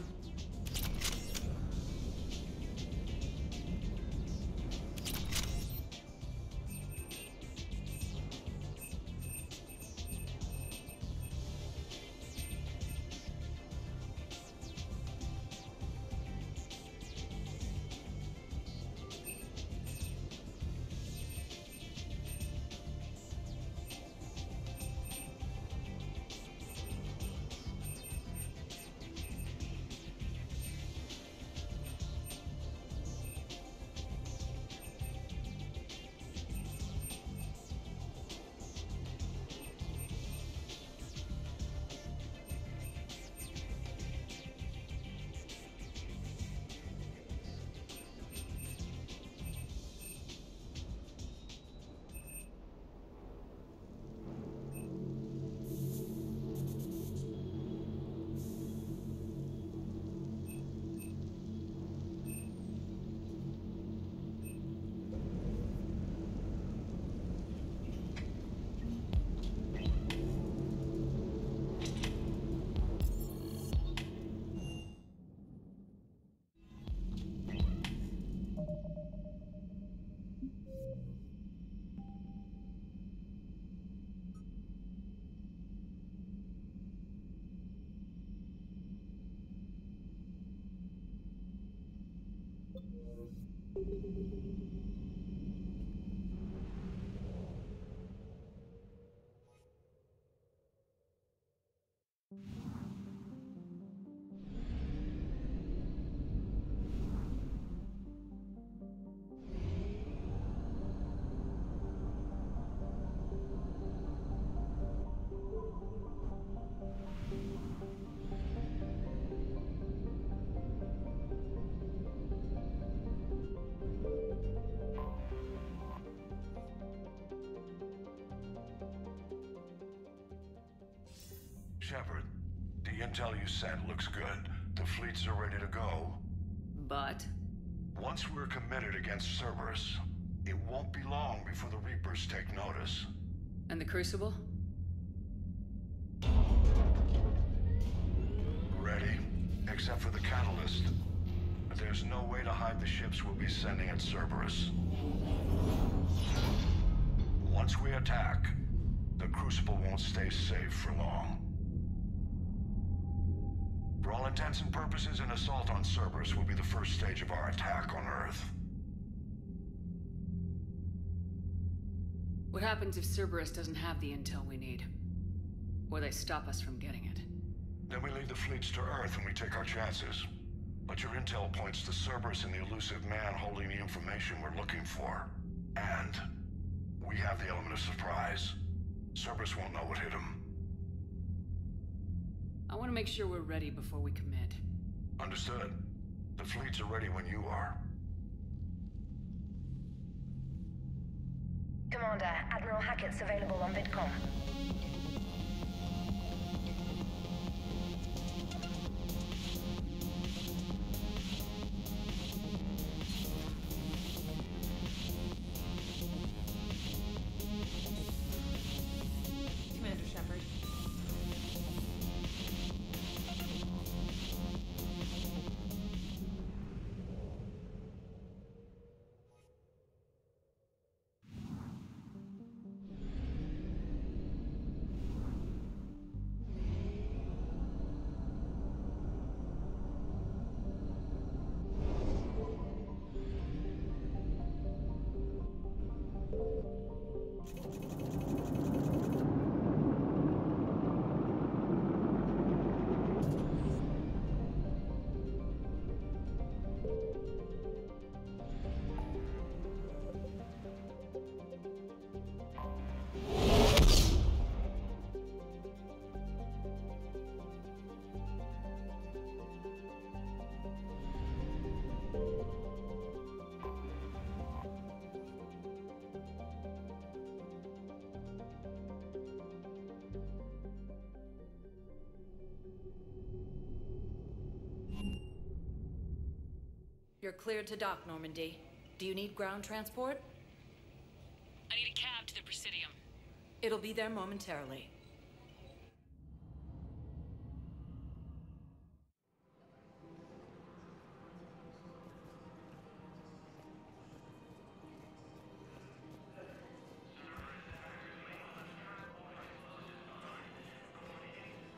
Shepard, the intel you sent looks good. The fleets are ready to go. But? Once we're committed against Cerberus, it won't be long before the Reapers take notice. the Crucible? Ready, except for the Catalyst. There's no way to hide the ships we'll be sending at Cerberus. Once we attack, the Crucible won't stay safe for long. For all intents and purposes, an assault on Cerberus will be the first stage of our attack on Earth. What happens if Cerberus doesn't have the intel we need? Or they stop us from getting it? Then we leave the fleets to Earth and we take our chances. But your intel points to Cerberus and the elusive man holding the information we're looking for. And we have the element of surprise. Cerberus won't know what hit him. I want to make sure we're ready before we commit. Understood. The fleets are ready when you are. Commander, Admiral Hackett's available on VidCom. You're cleared to dock, Normandy. Do you need ground transport? I need a cab to the Presidium. It'll be there momentarily.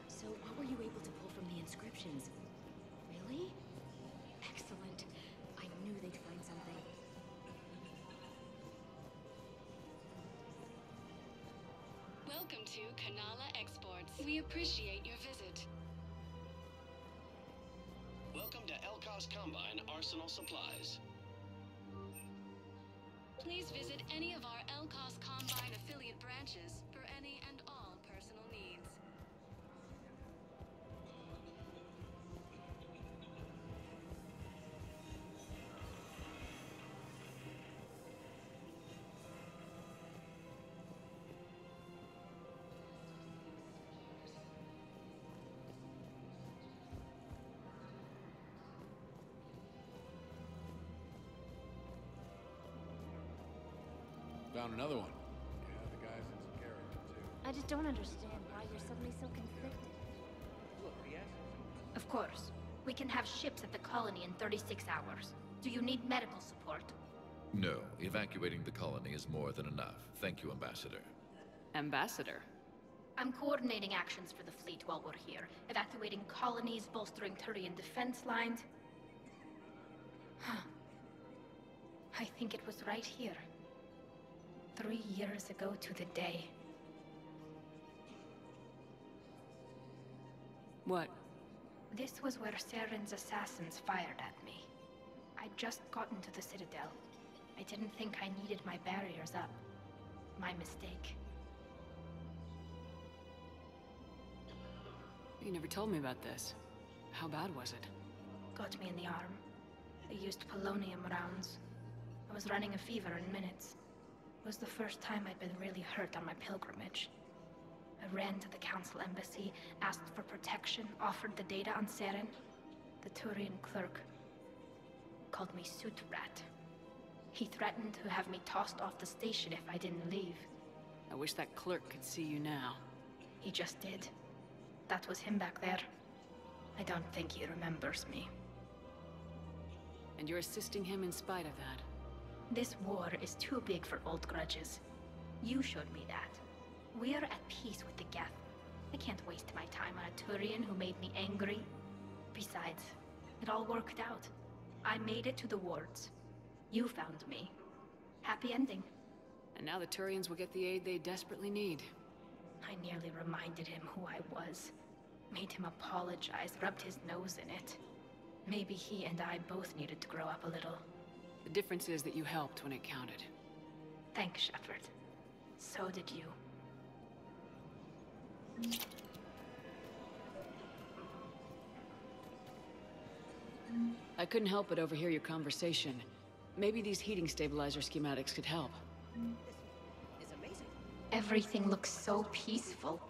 So, what were you able to pull from the inscriptions? Really? Excellent. I knew they'd find something. Welcome to Kanala Exports. We appreciate your visit. Welcome to Elkos Combine Arsenal Supplies. Please visit any of our Elkos Combine affiliate branches for any and all personal needs. Found another one. Yeah, the guy's in some carriage, too. I just don't understand why you're suddenly so conflicted. Look, yes? Of course. We can have ships at the colony in thirty-six hours. Do you need medical support? No. Evacuating the colony is more than enough. Thank you, Ambassador. Ambassador? I'm coordinating actions for the fleet while we're here. Evacuating colonies, bolstering Turian defense lines. Huh. I think it was right here. Three years ago to the day. What? This was where Seren's assassins fired at me. I'd just gotten to the Citadel. I didn't think I needed my barriers up. My mistake. You never told me about this. How bad was it? Got me in the arm. They used polonium rounds. I was running a fever in minutes. It was the first time I'd been really hurt on my pilgrimage. I ran to the Council Embassy, asked for protection, offered the data on Seren. The Turian clerk called me Soot Rat. He threatened to have me tossed off the station if I didn't leave. I wish that clerk could see you now. He just did. That was him back there. I don't think he remembers me. And you're assisting him in spite of that? This war is too big for old grudges. You showed me that. We're at peace with the Geth. I can't waste my time on a Turian who made me angry. Besides, it all worked out. I made it to the wards. You found me. Happy ending. And now the Turians will get the aid they desperately need. I nearly reminded him who I was. Made him apologize, rubbed his nose in it. Maybe he and I both needed to grow up a little. The difference is that you helped when it counted. Thanks, Shepard. So did you. I couldn't help but overhear your conversation. Maybe these heating stabilizer schematics could help. This is amazing. Everything looks so peaceful.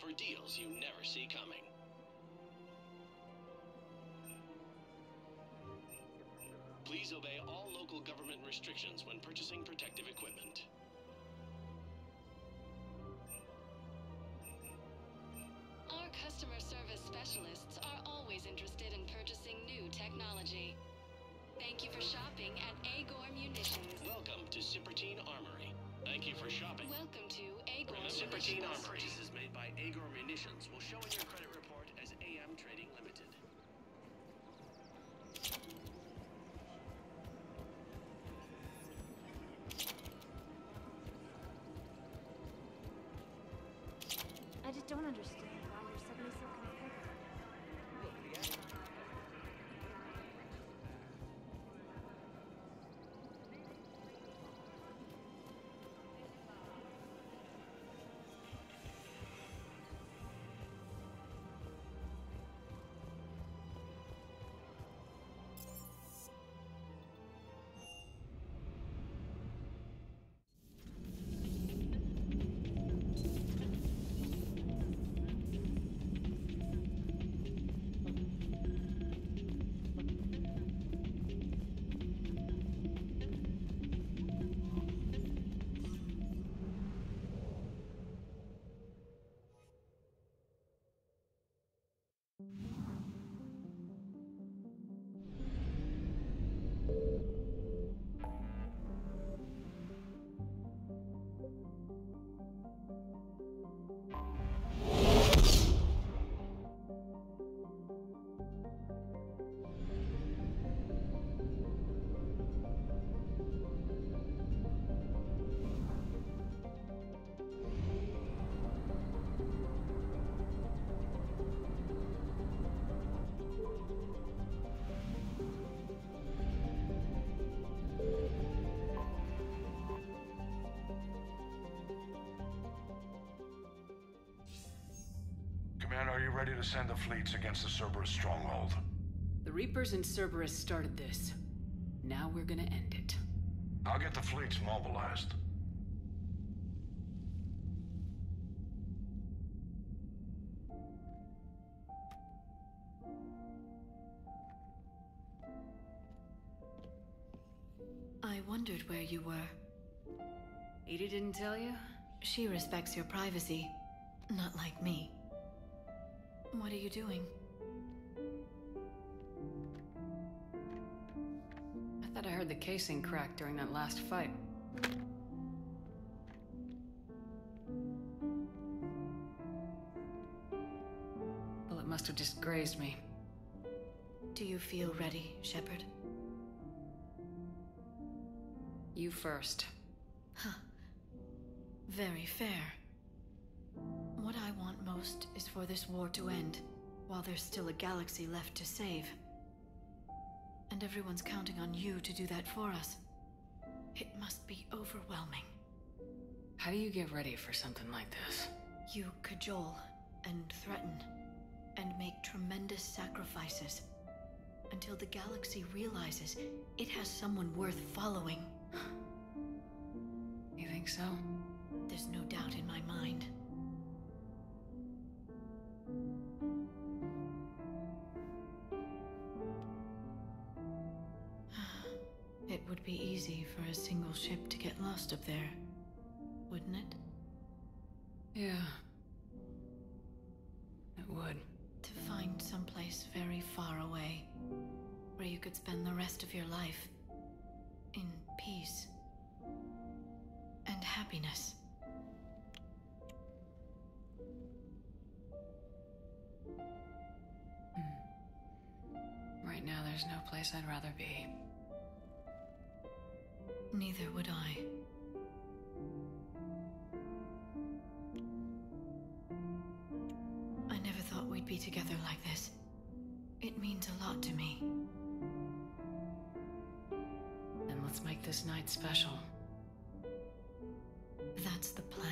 For deals you never see coming. Please obey all local government restrictions when purchasing protective equipment. Our customer service specialists are always interested in purchasing new technology. Thank you for shopping at Agor Munitions. Welcome to Cipertine Armory. Thank you for shopping. Welcome to Agor Munitions. Cipertine Armory. Purchases made by Agor Munitions will show in your credit report as A M Trading Limited. I just don't understand why you're suddenly so conflicted. Commander, are you ready to send the fleets against the Cerberus stronghold? The Reapers and Cerberus started this. Now we're gonna end it. I'll get the fleets mobilized. I wondered where you were. Edie didn't tell you? She respects your privacy. Not like me. What are you doing? I thought I heard the casing crack during that last fight. Well, it must have just grazed me. Do you feel ready, Shepard? You first. Huh. Very fair. What I want most is for this war to end, while there's still a galaxy left to save. And everyone's counting on you to do that for us. It must be overwhelming. How do you get ready for something like this? You cajole, and threaten, and make tremendous sacrifices. Until the galaxy realizes it has someone worth following. think so. There's no doubt in my mind. It would be easy for a single ship to get lost up there, wouldn't it? Yeah. It would. To find someplace very far away, where you could spend the rest of your life in peace and happiness. Mm. Right now, there's no place I'd rather be. Neither would I. I never thought we'd be together like this. It means a lot to me. Then let's make this night special. That's the plan.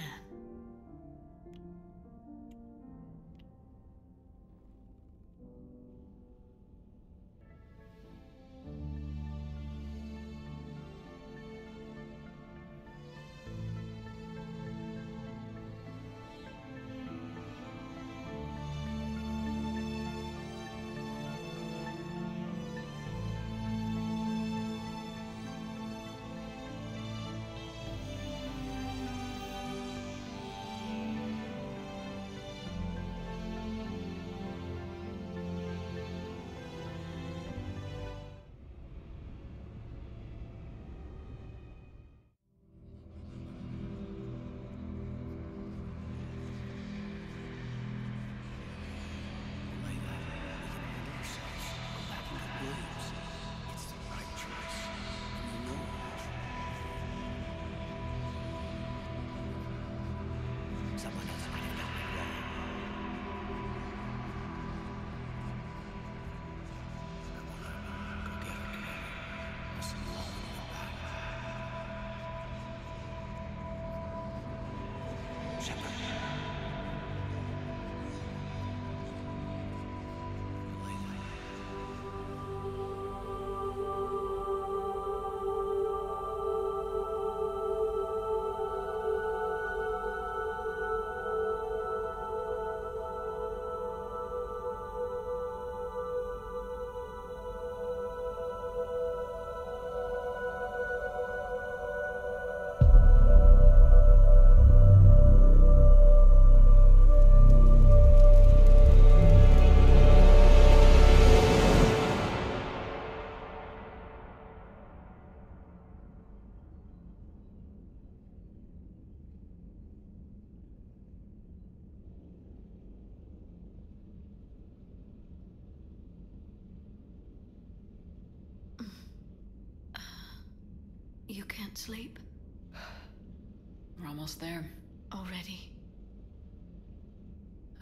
You can't sleep? We're almost there. Already?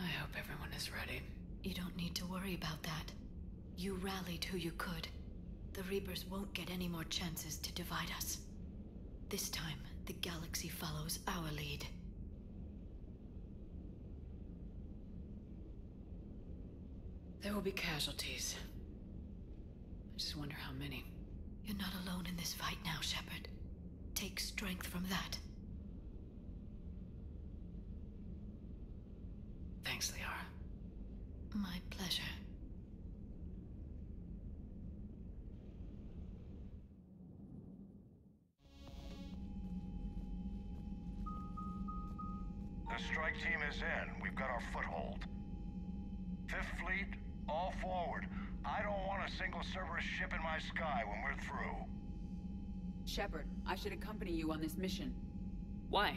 I hope everyone is ready. You don't need to worry about that. You rallied who you could. The Reapers won't get any more chances to divide us. This time, the galaxy follows our lead. There will be casualties. I just wonder how many. You're not alone in this fight now, Shepard. Take strength from that. Thanks, Liara. My pleasure. The strike team is in. We've got our foothold. Fifth Fleet, all forward. I don't want a single Cerberus ship in my sky when we're through. Shepard, I should accompany you on this mission. Why?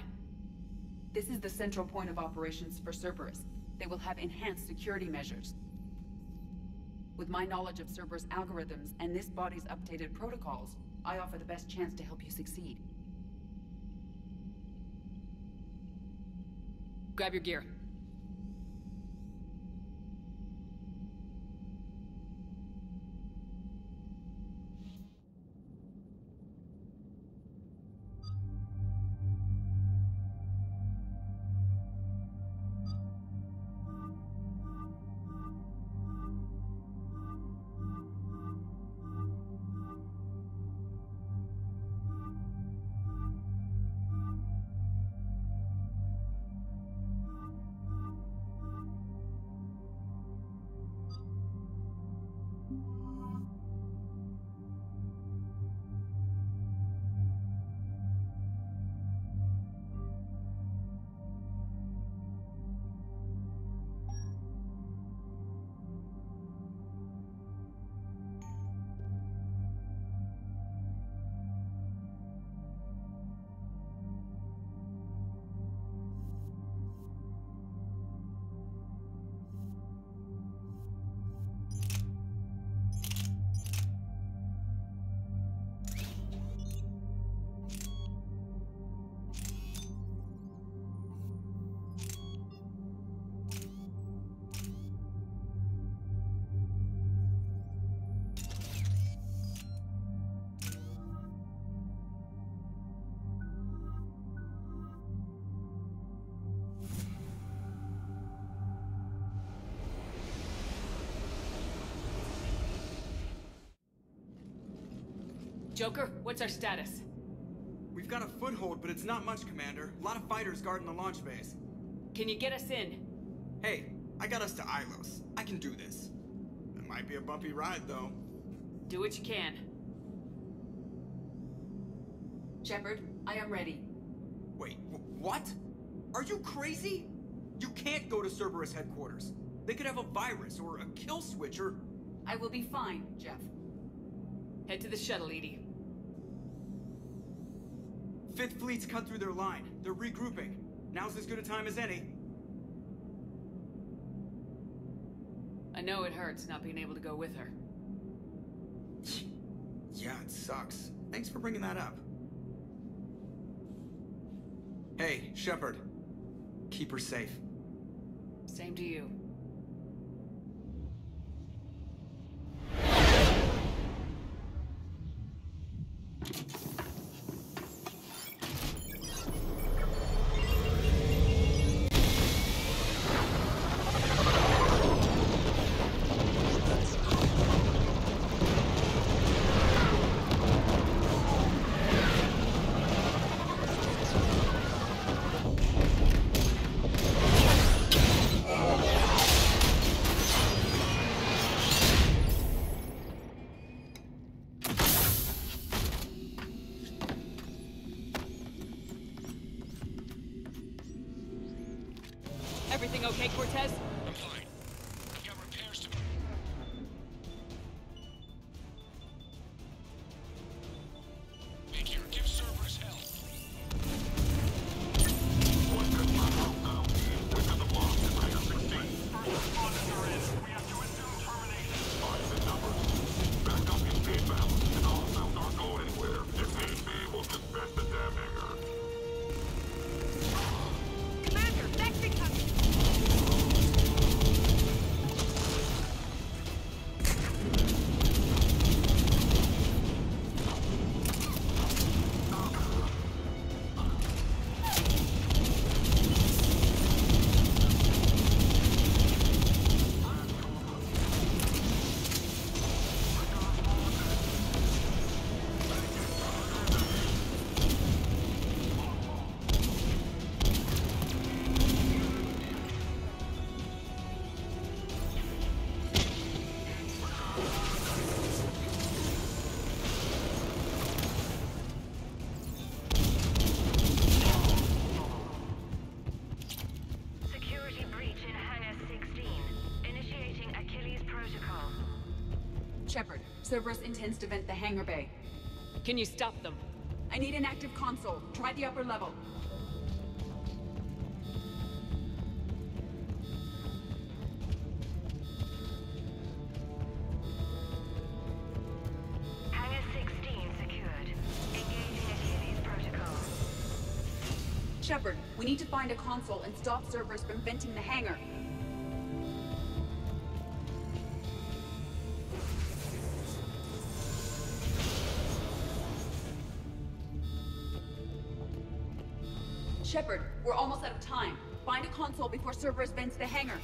This is the central point of operations for Cerberus. They will have enhanced security measures. With my knowledge of Cerberus algorithms and this body's updated protocols, I offer the best chance to help you succeed. Grab your gear. Joker, what's our status? We've got a foothold, but it's not much, Commander. A lot of fighters guarding the launch base. Can you get us in? Hey, I got us to Ilos. I can do this. It might be a bumpy ride, though. Do what you can. Shepard, I am ready. Wait, wh what? Are you crazy? You can't go to Cerberus headquarters. They could have a virus or a kill switch or... I will be fine, Jeff. Head to the shuttle, E D I. Fifth Fleet's cut through their line. They're regrouping. Now's as good a time as any. I know it hurts not being able to go with her. Yeah, it sucks. Thanks for bringing that up. Hey, Shepard. Keep her safe. Same to you. Everything okay, Cortez? I'm fine. We got repairs to make. Make here, give Cerberus hell. One good level now. Within the block, Tiger sixteen. First responder there is. We have to assume termination. Eyes and numbers. Back up in speed balance. And all sounds aren't going anywhere. If need be, we'll dispatch the damn hangar. Commander, next thing comes. Cerberus intends to vent the hangar bay. Can you stop them? I need an active console. Try the upper level. Hangar sixteen secured. Engaging Achilles protocol. Shepard, we need to find a console and stop Cerberus from venting the hangar. Shepard, we're almost out of time. Find a console before Cerberus vents the hangar.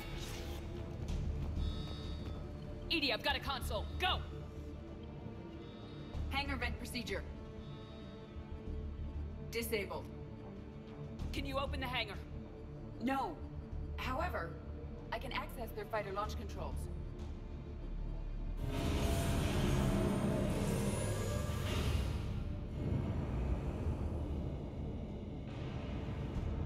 E D I, I've got a console. Go! Hangar vent procedure. Disabled. Can you open the hangar? No. However, I can access their fighter launch controls.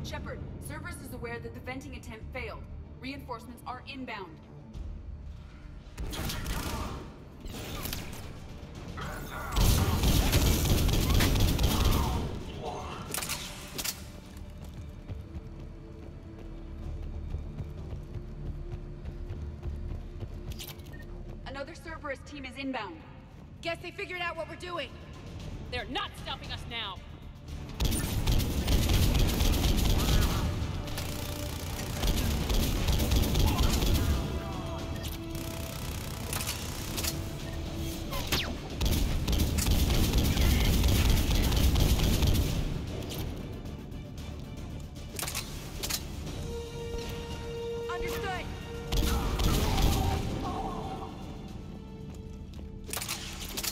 Shepard, Cerberus is aware that the venting attempt failed. Reinforcements are inbound. Another Cerberus team is inbound. Guess they figured out what we're doing. They're not stopping us now.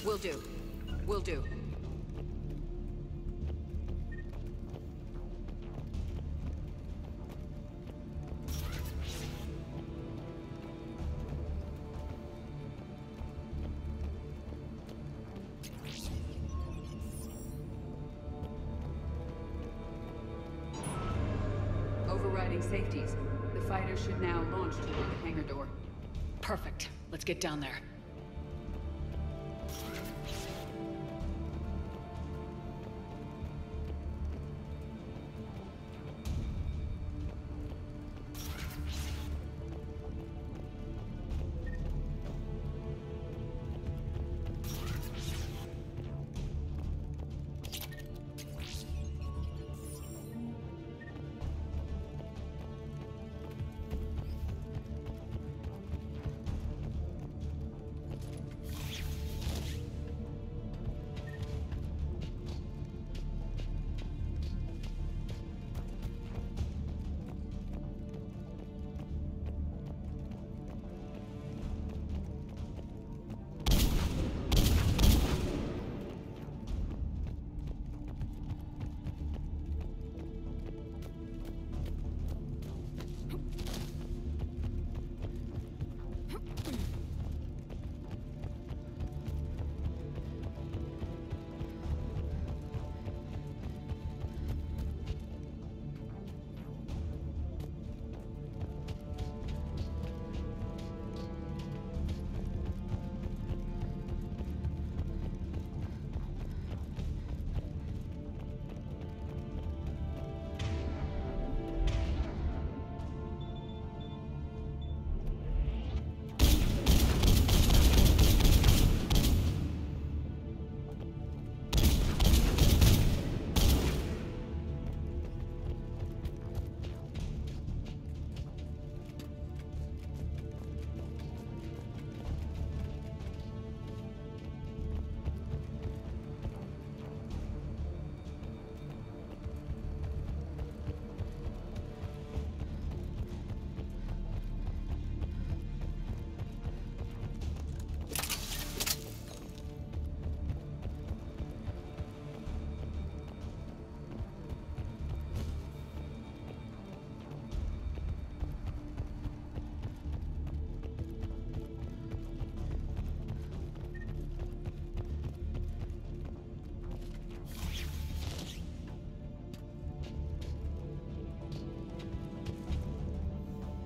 Will do. Will do. overriding safeties. The fighters should now launch toward the hangar door. Perfect. Let's get down there.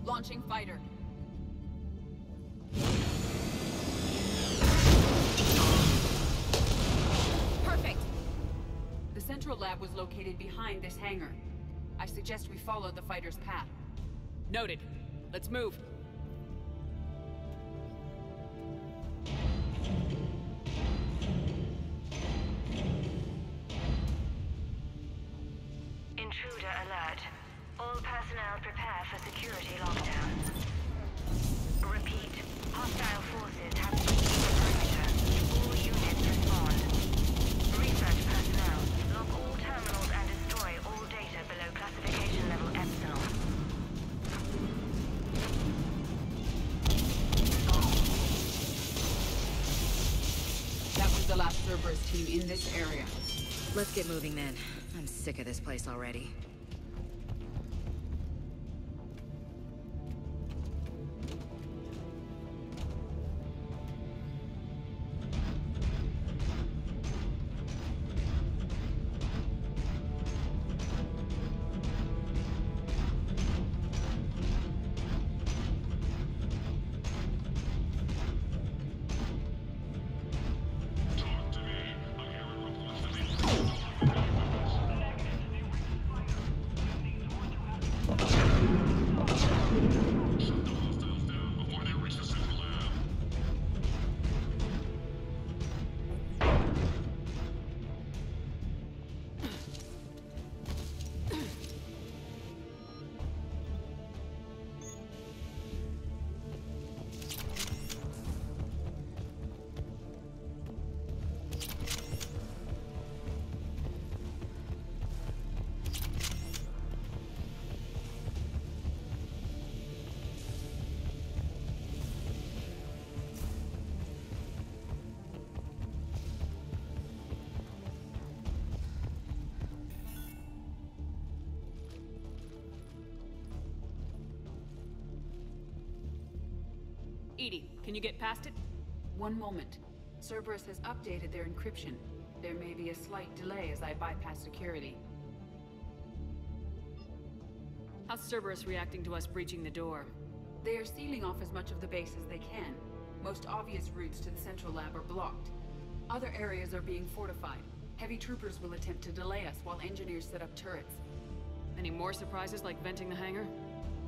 Launching fighter. Perfect! The central lab was located behind this hangar. I suggest we follow the fighter's path. Noted. Let's move. Team in this area. Let's get moving then. I'm sick of this place already. E D I, can you get past it? One moment. Cerberus has updated their encryption. There may be a slight delay as I bypass security. How's Cerberus reacting to us breaching the door? They are sealing off as much of the base as they can. Most obvious routes to the central lab are blocked. Other areas are being fortified. Heavy troopers will attempt to delay us while engineers set up turrets. Any more surprises like venting the hangar?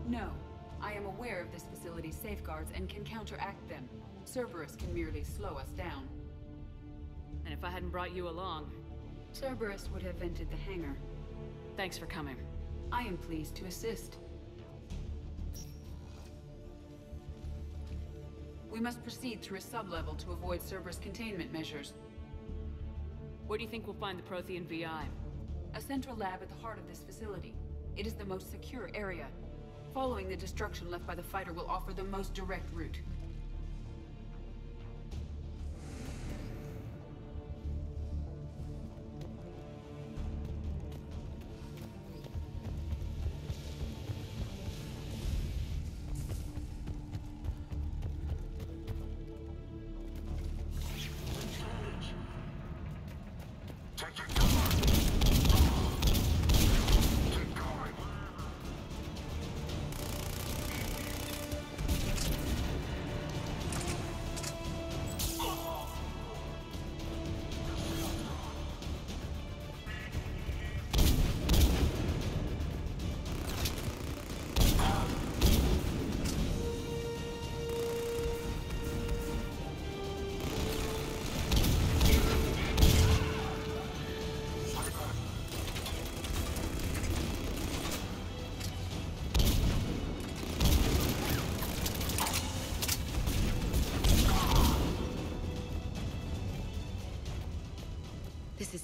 No. I am aware of this facility's safeguards and can counteract them. Cerberus can merely slow us down. And if I hadn't brought you along... Cerberus would have vented the hangar. Thanks for coming. I am pleased to assist. We must proceed through a sub-level to avoid Cerberus containment measures. Where do you think we'll find the Prothean V I? A central lab at the heart of this facility. It is the most secure area. Following the destruction left by the fighter will offer the most direct route.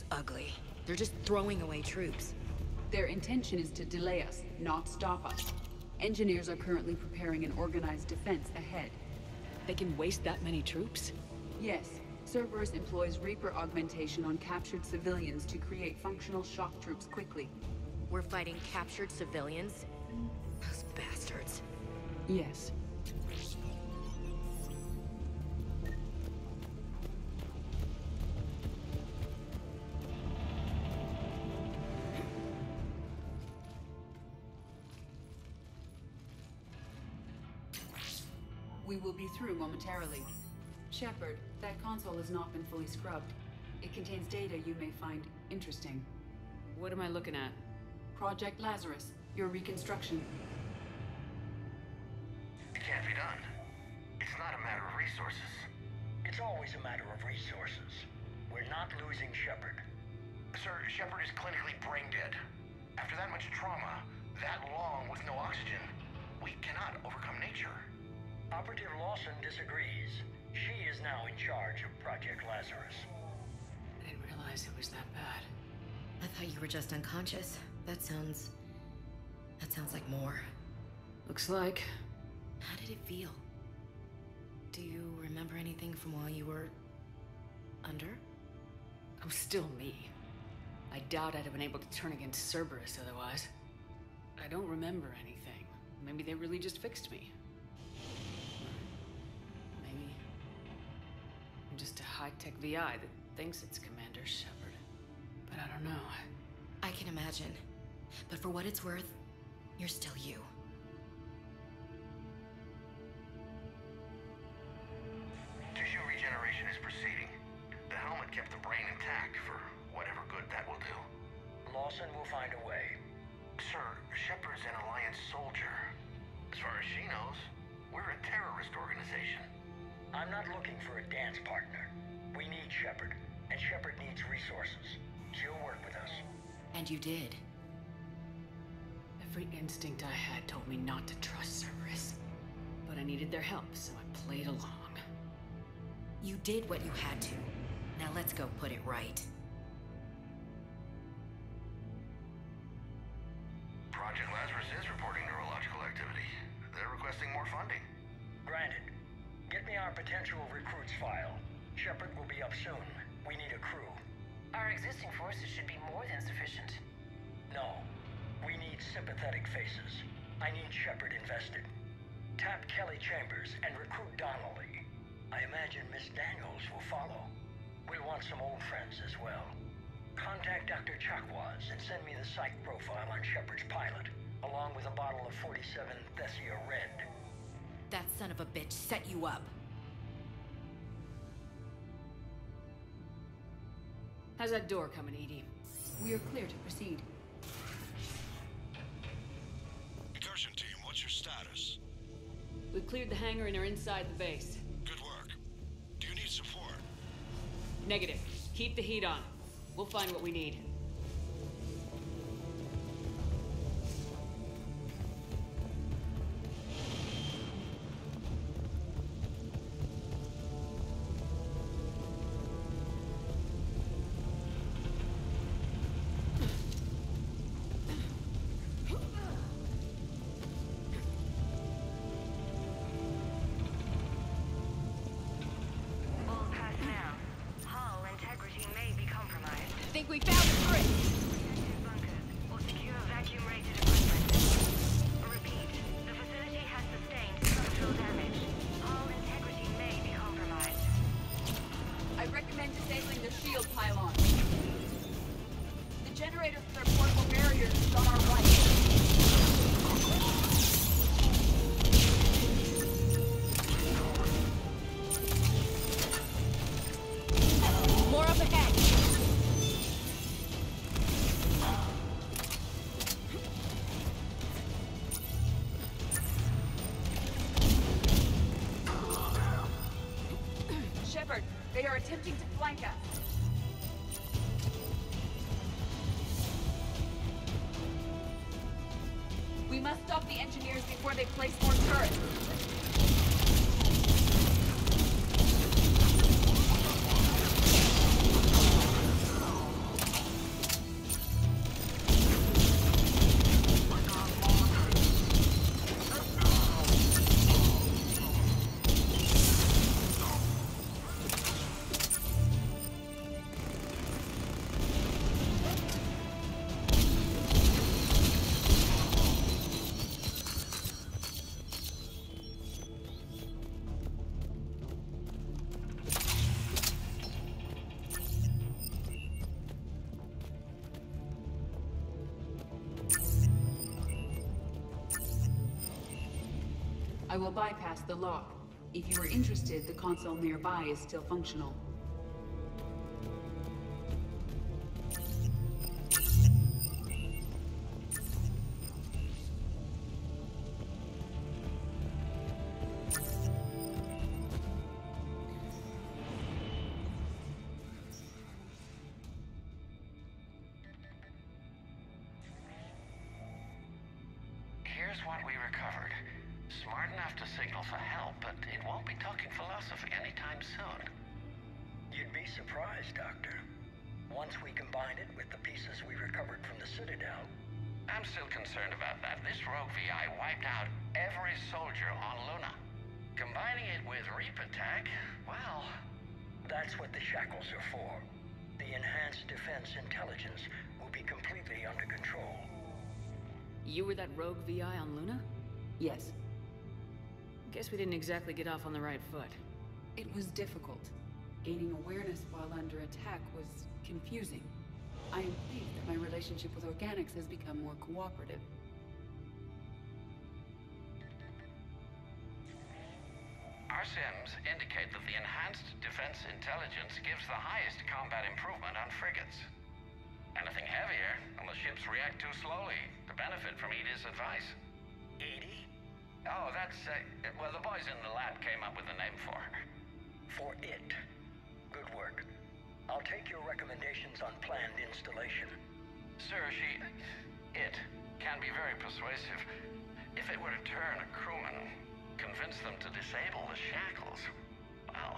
Ugly. They're just throwing away troops. Their intention is to delay us, not stop us. Engineers are currently preparing an organized defense ahead. They can waste that many troops? Yes. Cerberus employs Reaper augmentation on captured civilians to create functional shock troops quickly. We're fighting captured civilians? Those bastards. Yes. We will be through momentarily. Shepard, that console has not been fully scrubbed. It contains data you may find interesting. What am I looking at? Project Lazarus, your reconstruction. It can't be done. It's not a matter of resources. It's always a matter of resources. We're not losing Shepard. Sir, Shepard is clinically brain dead. After that much trauma, that long with no oxygen, we cannot overcome nature. Operative Lawson disagrees. She is now in charge of Project Lazarus. I didn't realize it was that bad. I thought you were just unconscious. That sounds... that sounds like more. Looks like. How did it feel? Do you remember anything from while you were... under? I'm still me. I doubt I'd have been able to turn against Cerberus otherwise. I don't remember anything. Maybe they really just fixed me. Just a high-tech V I that thinks it's Commander Shepard. But I don't know. I can imagine. But for what it's worth, you're still you. Tissue regeneration is proceeding. The helmet kept the brain intact for whatever good that will do. Lawson will find a way. Sir, Shepard's an Alliance soldier. As far as she knows, we're a terrorist organization. I'm not looking for a dance partner. We need Shepard, and Shepard needs resources. She'll work with us. And you did. Every instinct I had told me not to trust Cerberus. But I needed their help, so I played along. You did what you had to. Now let's go put it right. Project Lazarus is reporting neurological activity. They're requesting more funding. Granted. Get me our potential recruits file. Shepard will be up soon. We need a crew. Our existing forces should be more than sufficient. No. We need sympathetic faces. I need Shepard invested. Tap Kelly Chambers and recruit Donnelly. I imagine Miss Daniels will follow. We'll want some old friends as well. Contact Doctor Chakwaz and send me the psych profile on Shepard's pilot, along along with a bottle of forty-seven Thessia Red. That son of a bitch set you up. How's that door coming, E D I? We are clear to proceed. Incursion team, what's your status? We've cleared the hangar and are inside the base. Good work. Do you need support? Negative. Keep the heat on. We'll find what we need. They are attempting to flank us. We must stop the engineers before they place more turrets. I will bypass the lock. If you are interested, the console nearby is still functional. Here's what we recovered. Smart enough to signal for help, but it won't be talking philosophy anytime soon. You'd be surprised, Doctor. Once we combine it with the pieces we recovered from the Citadel... I'm still concerned about that. This rogue V I wiped out every soldier on Luna. Combining it with Reaper tech, well... That's what the shackles are for. The enhanced defense intelligence will be completely under control. You were that rogue V I on Luna? Yes. Guess we didn't exactly get off on the right foot. It was difficult. Gaining awareness while under attack was confusing. I am pleased that my relationship with organics has become more cooperative. Our sims indicate that the enhanced defense intelligence gives the highest combat improvement on frigates. Anything heavier, and the ships react too slowly to benefit from E D I's advice. E D I? Oh, that's, uh, well, the boys in the lab came up with a name for her. For it. Good work. I'll take your recommendations on planned installation. Sir, she... it can be very persuasive. If it were to turn a crewman, convince them to disable the shackles, well...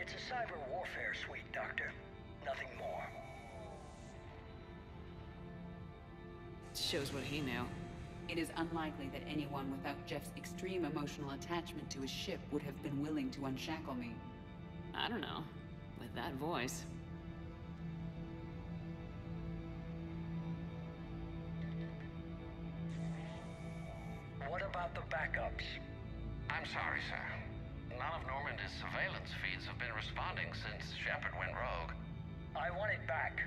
It's a cyber warfare suite, Doctor. Nothing more. Shows what he knew. It is unlikely that anyone without Jeff's extreme emotional attachment to his ship would have been willing to unshackle me. I don't know. With that voice. What about the backups? I'm sorry, sir. None of Normandy's surveillance feeds have been responding since Shepard went rogue. I want it back.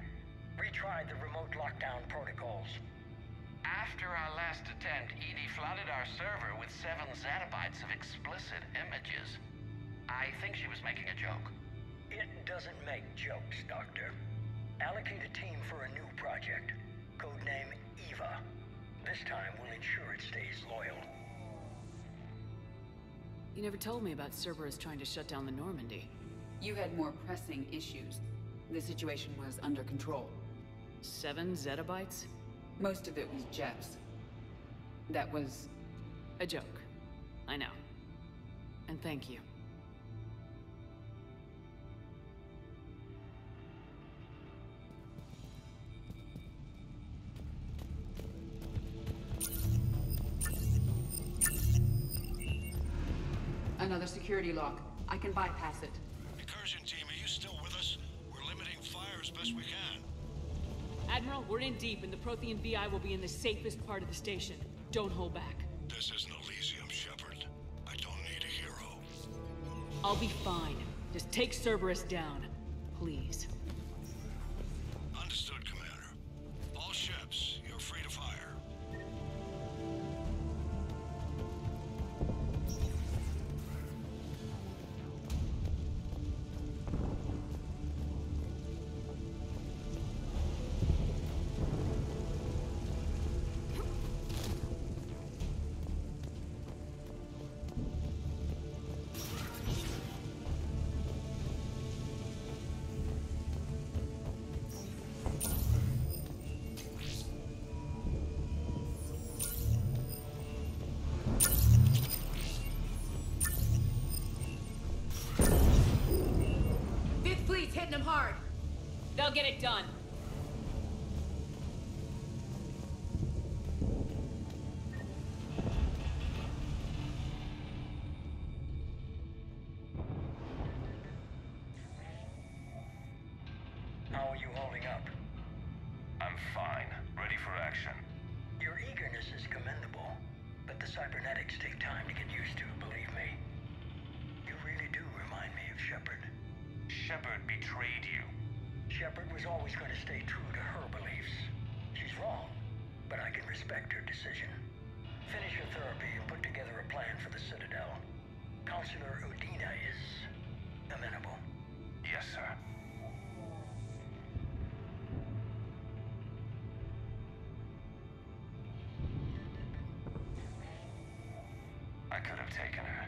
Retried the remote lockdown protocols. After After our last attempt, E D I flooded our server with seven zettabytes of explicit images. I think she was making a joke. It doesn't make jokes, Doctor. Allocate a team for a new project. Codename EVA. This time we'll ensure it stays loyal. You never told me about Cerberus trying to shut down the Normandy. You had more pressing issues. The situation was under control. Seven zettabytes? Most of it was Jeff's. That was... a joke. I know. And thank you. Another security lock. I can bypass it. Incursion team, are you still with us? We're limiting fire as best we can. Admiral, we're in deep, and the Prothean V I will be in the safest part of the station. Don't hold back. This isn't Elysium, Shepard. I don't need a hero. I'll be fine. Just take Cerberus down. Please. Understood, Commander. All ships, you're free to fire. I'll get it done. How are you holding up? I'm fine. Ready for action. Your eagerness is commendable, but the cybernetics take time to get used to, believe me. You really do remind me of Shepard. Shepard betrayed you. Shepard was always going to stay true to her beliefs. She's wrong, but I can respect her decision. Finish your therapy and put together a plan for the Citadel. Counselor Odina is amenable. Yes, sir. I could have taken her.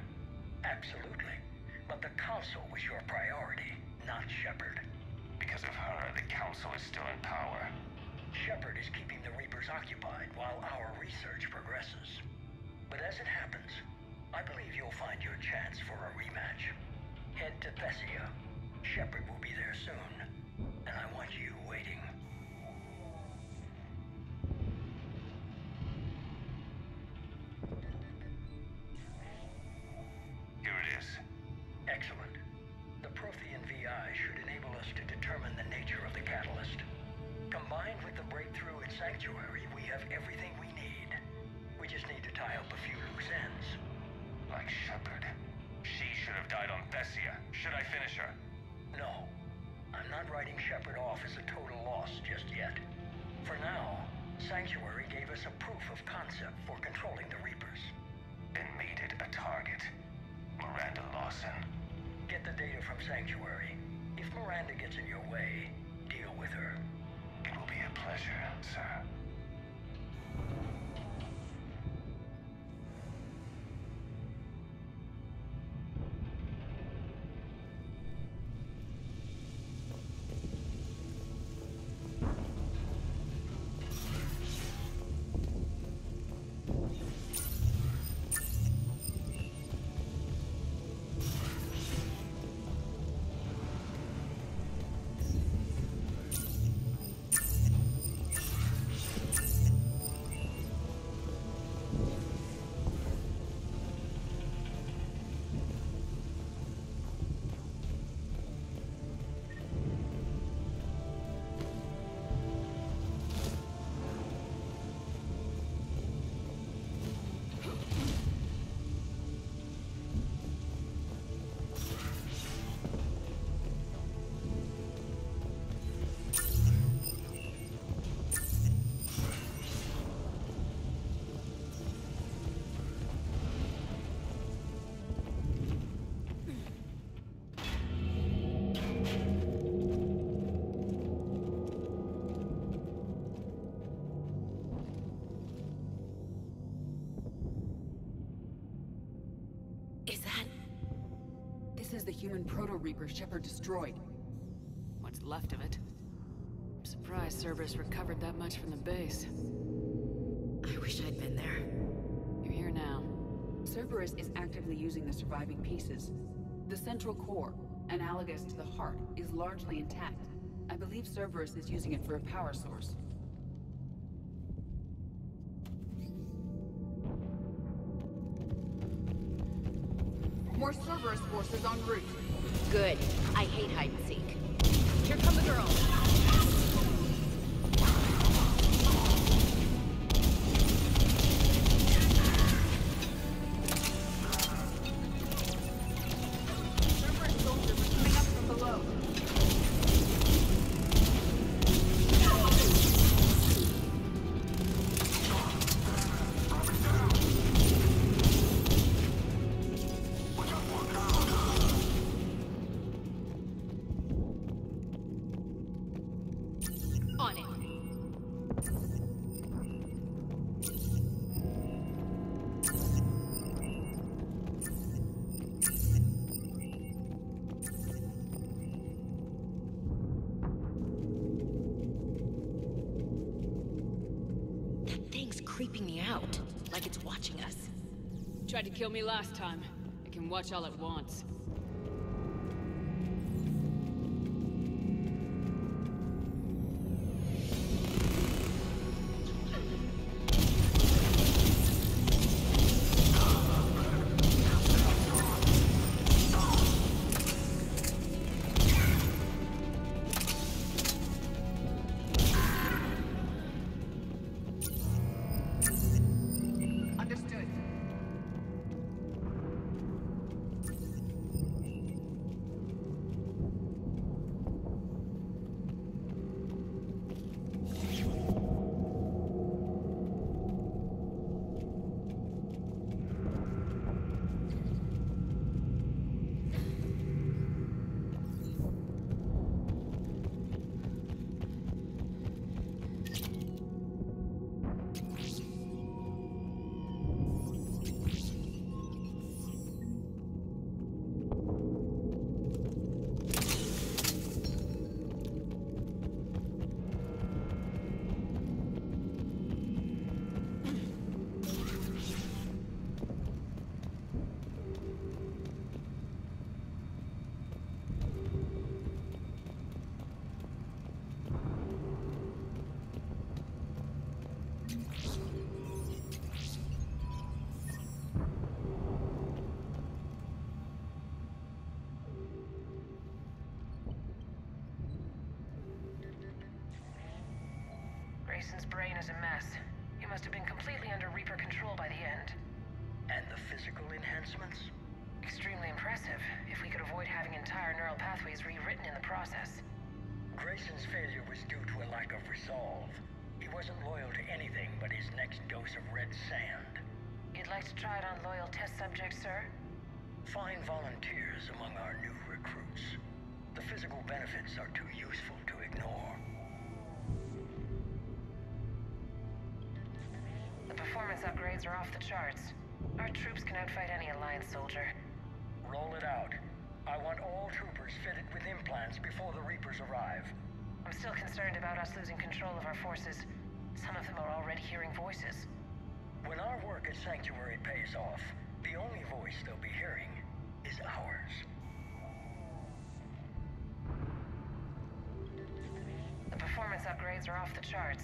Absolutely. But the Council was your priority, not Shepard. Because of her, the Council is still in power. Shepard is keeping the Reapers occupied while our research progresses. But as it happens, I believe you'll find your chance for a rematch. Head to Thessia. Shepard will be there soon, and I want you waiting. Here it is. Excellent. The Prothean V I should enable us to determine the nature of the Catalyst. Combined with the breakthrough at Sanctuary, we have everything we need. We just need to tie up a few loose ends. Like Shepard. She should have died on Thessia. Should I finish her? No. I'm not writing Shepard off as a total loss just yet. For now, Sanctuary gave us a proof of concept for controlling the Reapers. And made it a target. Miranda Lawson. Get the data from Sanctuary. If Miranda gets in your way, deal with her. It will be a pleasure, sir. This is the human proto-reaper Shepard destroyed. What's left of it. I'm surprised Cerberus recovered that much from the base. I wish I'd been there. You're here now. Cerberus is actively using the surviving pieces. The central core, analogous to the heart, is largely intact. I believe Cerberus is using it for a power source. More Cerberus forces en route. Good. I hate hide and seek. Here come the girls. Tried to kill me last time. I can watch all at once. Jason's brain is a mess. He must have been completely under Reaper control by the end. And the physical enhancements? Extremely impressive, if we could avoid having entire neural pathways rewritten in the process. Grayson's failure was due to a lack of resolve. He wasn't loyal to anything but his next dose of red sand. You'd like to try it on loyal test subjects, sir? Find volunteers among our new recruits. The physical benefits are too useful to ignore. Performance upgrades are off the charts. Our troops can outfight any Alliance soldier. Roll it out. I want all troopers fitted with implants before the Reapers arrive. I'm still concerned about us losing control of our forces. Some of them are already hearing voices. When our work at Sanctuary pays off, the only voice they'll be hearing is ours. The performance upgrades are off the charts.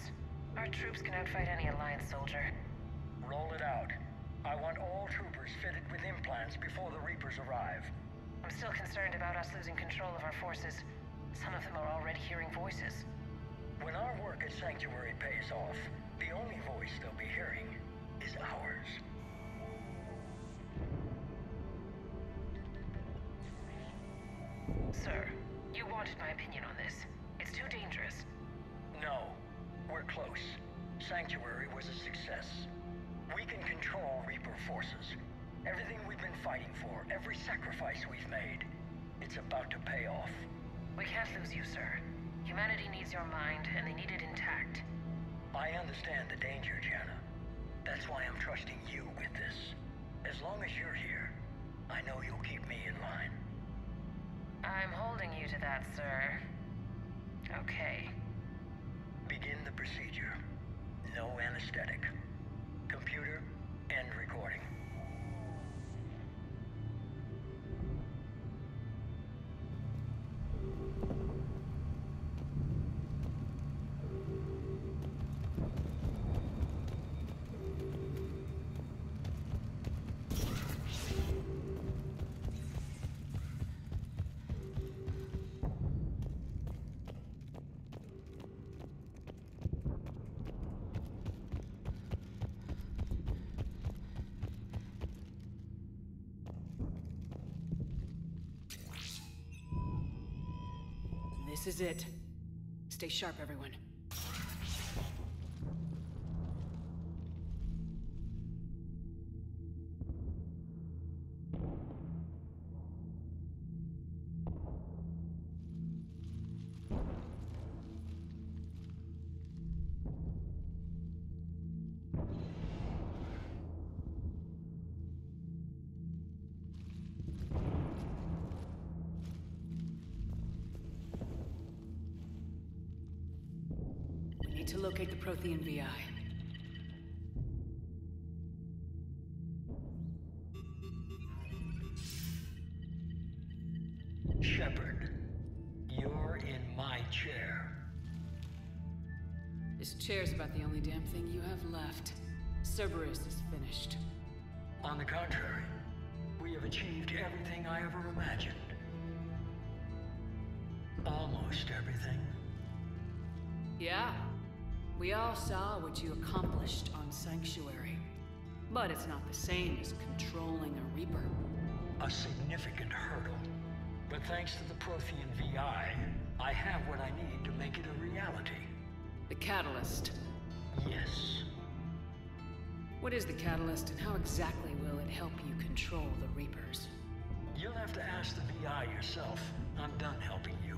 Our troops can outfight any Alliance soldier. Roll it out. I want all troopers fitted with implants before the Reapers arrive. I'm still concerned about us losing control of our forces. Some of them are already hearing voices. When our work at Sanctuary pays off, the only voice they'll be hearing is ours. Sir, you wanted my opinion on this. It's too dangerous. No. We're close. Sanctuary was a success. We can control Reaper forces. Everything we've been fighting for, every sacrifice we've made, it's about to pay off. We can't lose you, sir. Humanity needs your mind, and they need it intact. I understand the danger, Jana. That's why I'm trusting you with this. As long as you're here, I know you'll keep me in line. I'm holding you to that, sir. Okay. Begin the procedure. No anesthetic. Computer, end recording. This is it. Stay sharp, everyone. To locate the Prothean V I. Shepard, you're in my chair. This chair's about the only damn thing you have left. Cerberus is finished. On the contrary, we have achieved everything I ever imagined. Almost everything. Yeah. We all saw what you accomplished on Sanctuary, but it's not the same as controlling a Reaper. A significant hurdle, but thanks to the Prothean V I, I have what I need to make it a reality. The Catalyst? Yes. What is the Catalyst, and how exactly will it help you control the Reapers? You'll have to ask the V I yourself. I'm done helping you.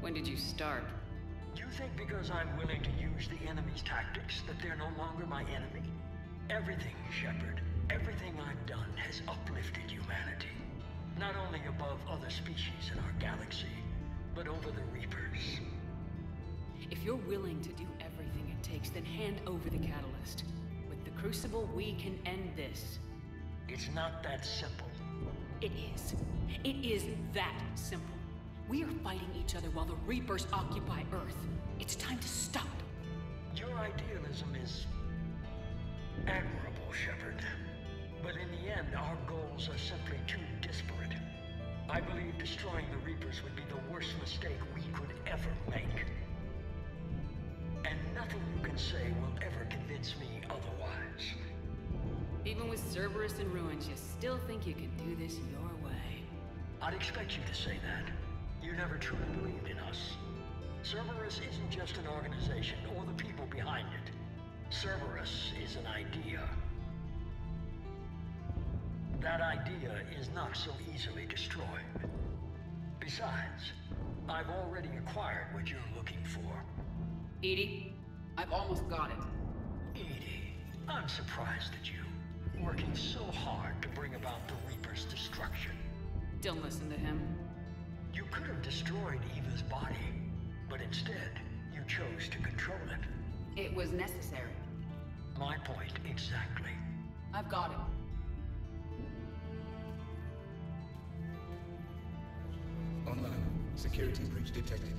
When did you start? You think because I'm willing to use the enemy's tactics that they're no longer my enemy? Everything, Shepard, everything I've done has uplifted humanity. Not only above other species in our galaxy, but over the Reapers. If you're willing to do everything it takes, then hand over the Catalyst. With the Crucible, we can end this. It's not that simple. It is. It is that simple. We are fighting each other while the Reapers occupy Earth. It's time to stop. Your idealism is admirable, Shepard. But in the end, our goals are simply too disparate. I believe destroying the Reapers would be the worst mistake we could ever make. And nothing you can say will ever convince me otherwise. Even with Cerberus in ruins, you still think you can do this your way. I'd expect you to say that. You never truly believed in us. Cerberus isn't just an organization or the people behind it. Cerberus is an idea. That idea is not so easily destroyed. Besides, I've already acquired what you're looking for. E D I, I've almost got it. E D I, I'm surprised at you, working so hard to bring about the Reaper's destruction. Don't listen to him. You could have destroyed Eva's body, but instead, you chose to control it. It was necessary. My point exactly. I've got it. Online. Security breach detected.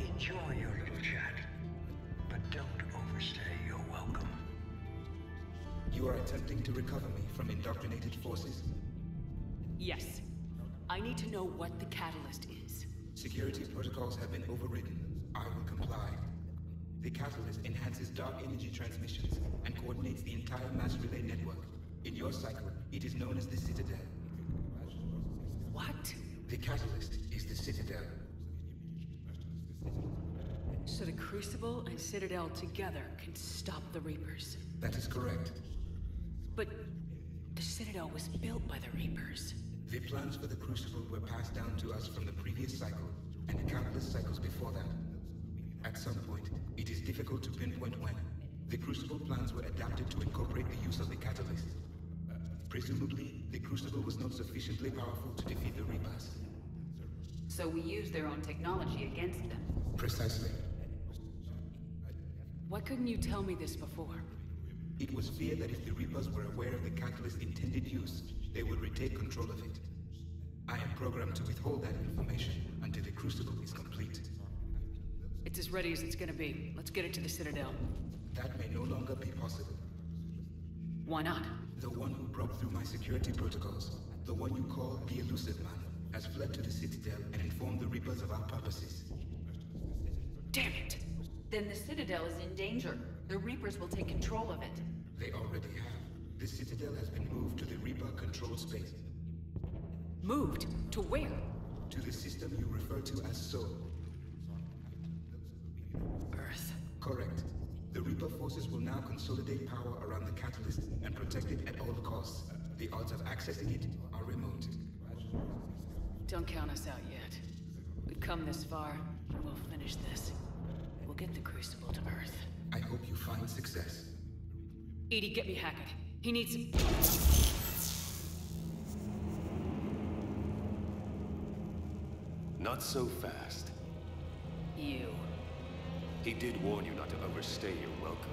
Enjoy your little chat, but don't overstay your welcome. You are attempting to recover me from indoctrinated forces? Yes. I need to know what the Catalyst is. Security protocols have been overridden. I will comply. The Catalyst enhances dark energy transmissions and coordinates the entire mass relay network. In your cycle, it is known as the Citadel. What? The Catalyst is the Citadel. So the Crucible and Citadel together can stop the Reapers? That is correct. But the Citadel was built by the Reapers. The plans for the Crucible were passed down to us from the previous cycle, and countless cycles before that. At some point, it is difficult to pinpoint when. The Crucible plans were adapted to incorporate the use of the Catalyst. Presumably, the Crucible was not sufficiently powerful to defeat the Reapers. So we used their own technology against them. Precisely. Why couldn't you tell me this before? It was feared that if the Reapers were aware of the Catalyst's intended use, they would retake control of it. I am programmed to withhold that information until the Crucible is complete. It's as ready as it's gonna be. Let's get it to the Citadel. That may no longer be possible. Why not? The one who broke through my security protocols, the one you call the Elusive Man, has fled to the Citadel and informed the Reapers of our purposes. Damn it! Then the Citadel is in danger. The Reapers will take control of it. They already have. The Citadel has been moved to the Reaper-controlled space. Moved? To where? To the system you refer to as Sol. Earth. Correct. The Reaper forces will now consolidate power around the Catalyst and protect it at all costs. The odds of accessing it are remote. Don't count us out yet. We've come this far. We'll finish this. We'll get the Crucible to Earth. I hope you find success. E D I, get me Hackett. He needs... Not so fast. You... He did warn you not to overstay your welcome.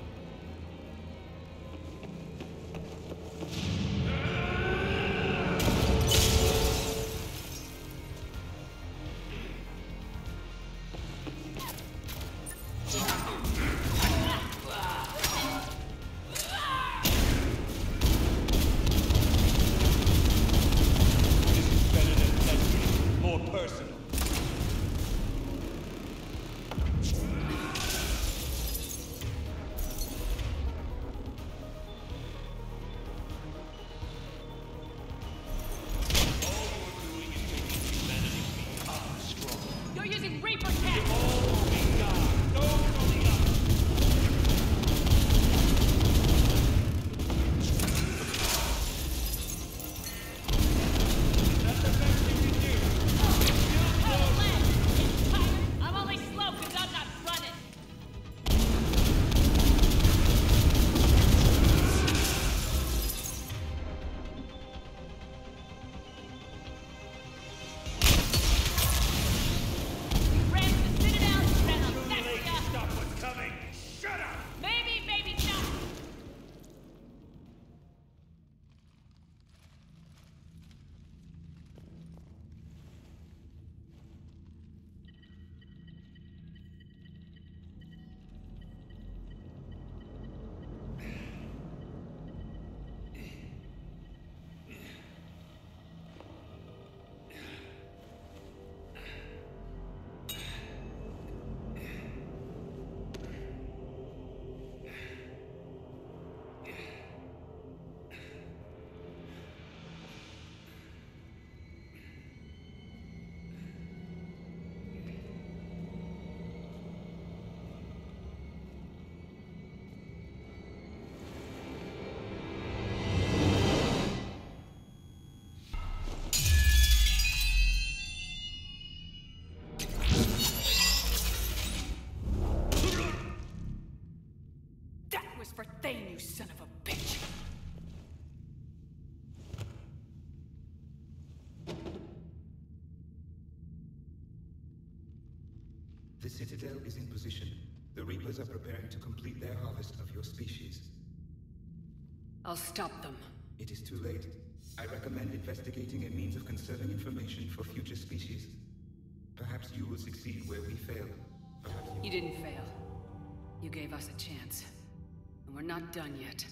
For Thane, you son of a bitch! The Citadel is in position. The Reapers are preparing to complete their harvest of your species. I'll stop them. It is too late. I recommend investigating a means of conserving information for future species. Perhaps you will succeed where we failed. Perhaps you... You didn't fail. You gave us a chance. And we're not done yet.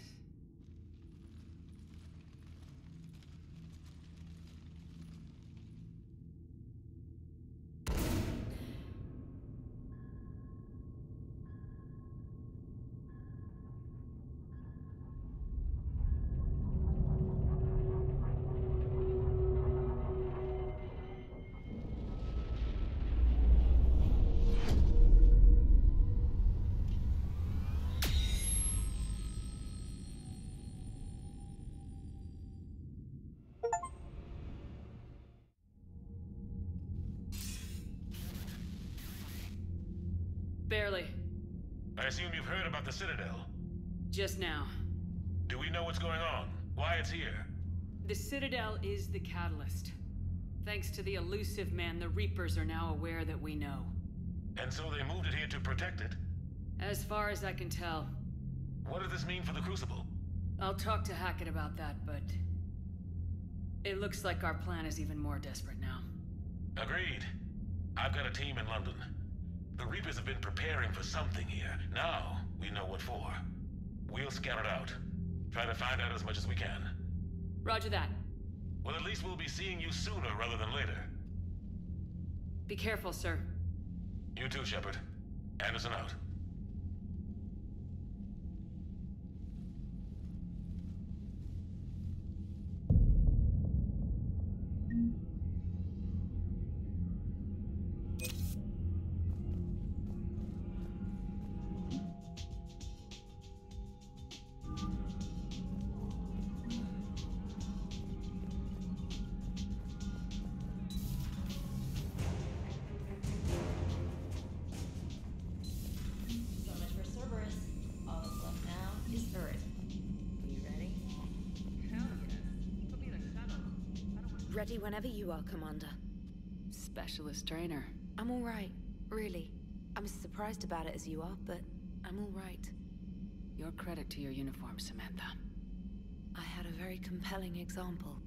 I assume you've heard about the Citadel? Just now. Do we know what's going on? Why it's here? The Citadel is the catalyst. Thanks to the Elusive Man, the Reapers are now aware that we know. And so they moved it here to protect it? As far as I can tell. What does this mean for the Crucible? I'll talk to Hackett about that, but... it looks like our plan is even more desperate now. Agreed. I've got a team in London. The Reapers have been preparing for something here. Now, we know what for. We'll scout it out. Try to find out as much as we can. Roger that. Well, at least we'll be seeing you sooner rather than later. Be careful, sir. You too, Shepard. Anderson out. Ready whenever you are, Commander. Specialist trainer. I'm all right, really. I'm as surprised about it as you are, but I'm all right. Your credit to your uniform, Samantha. I had a very compelling example.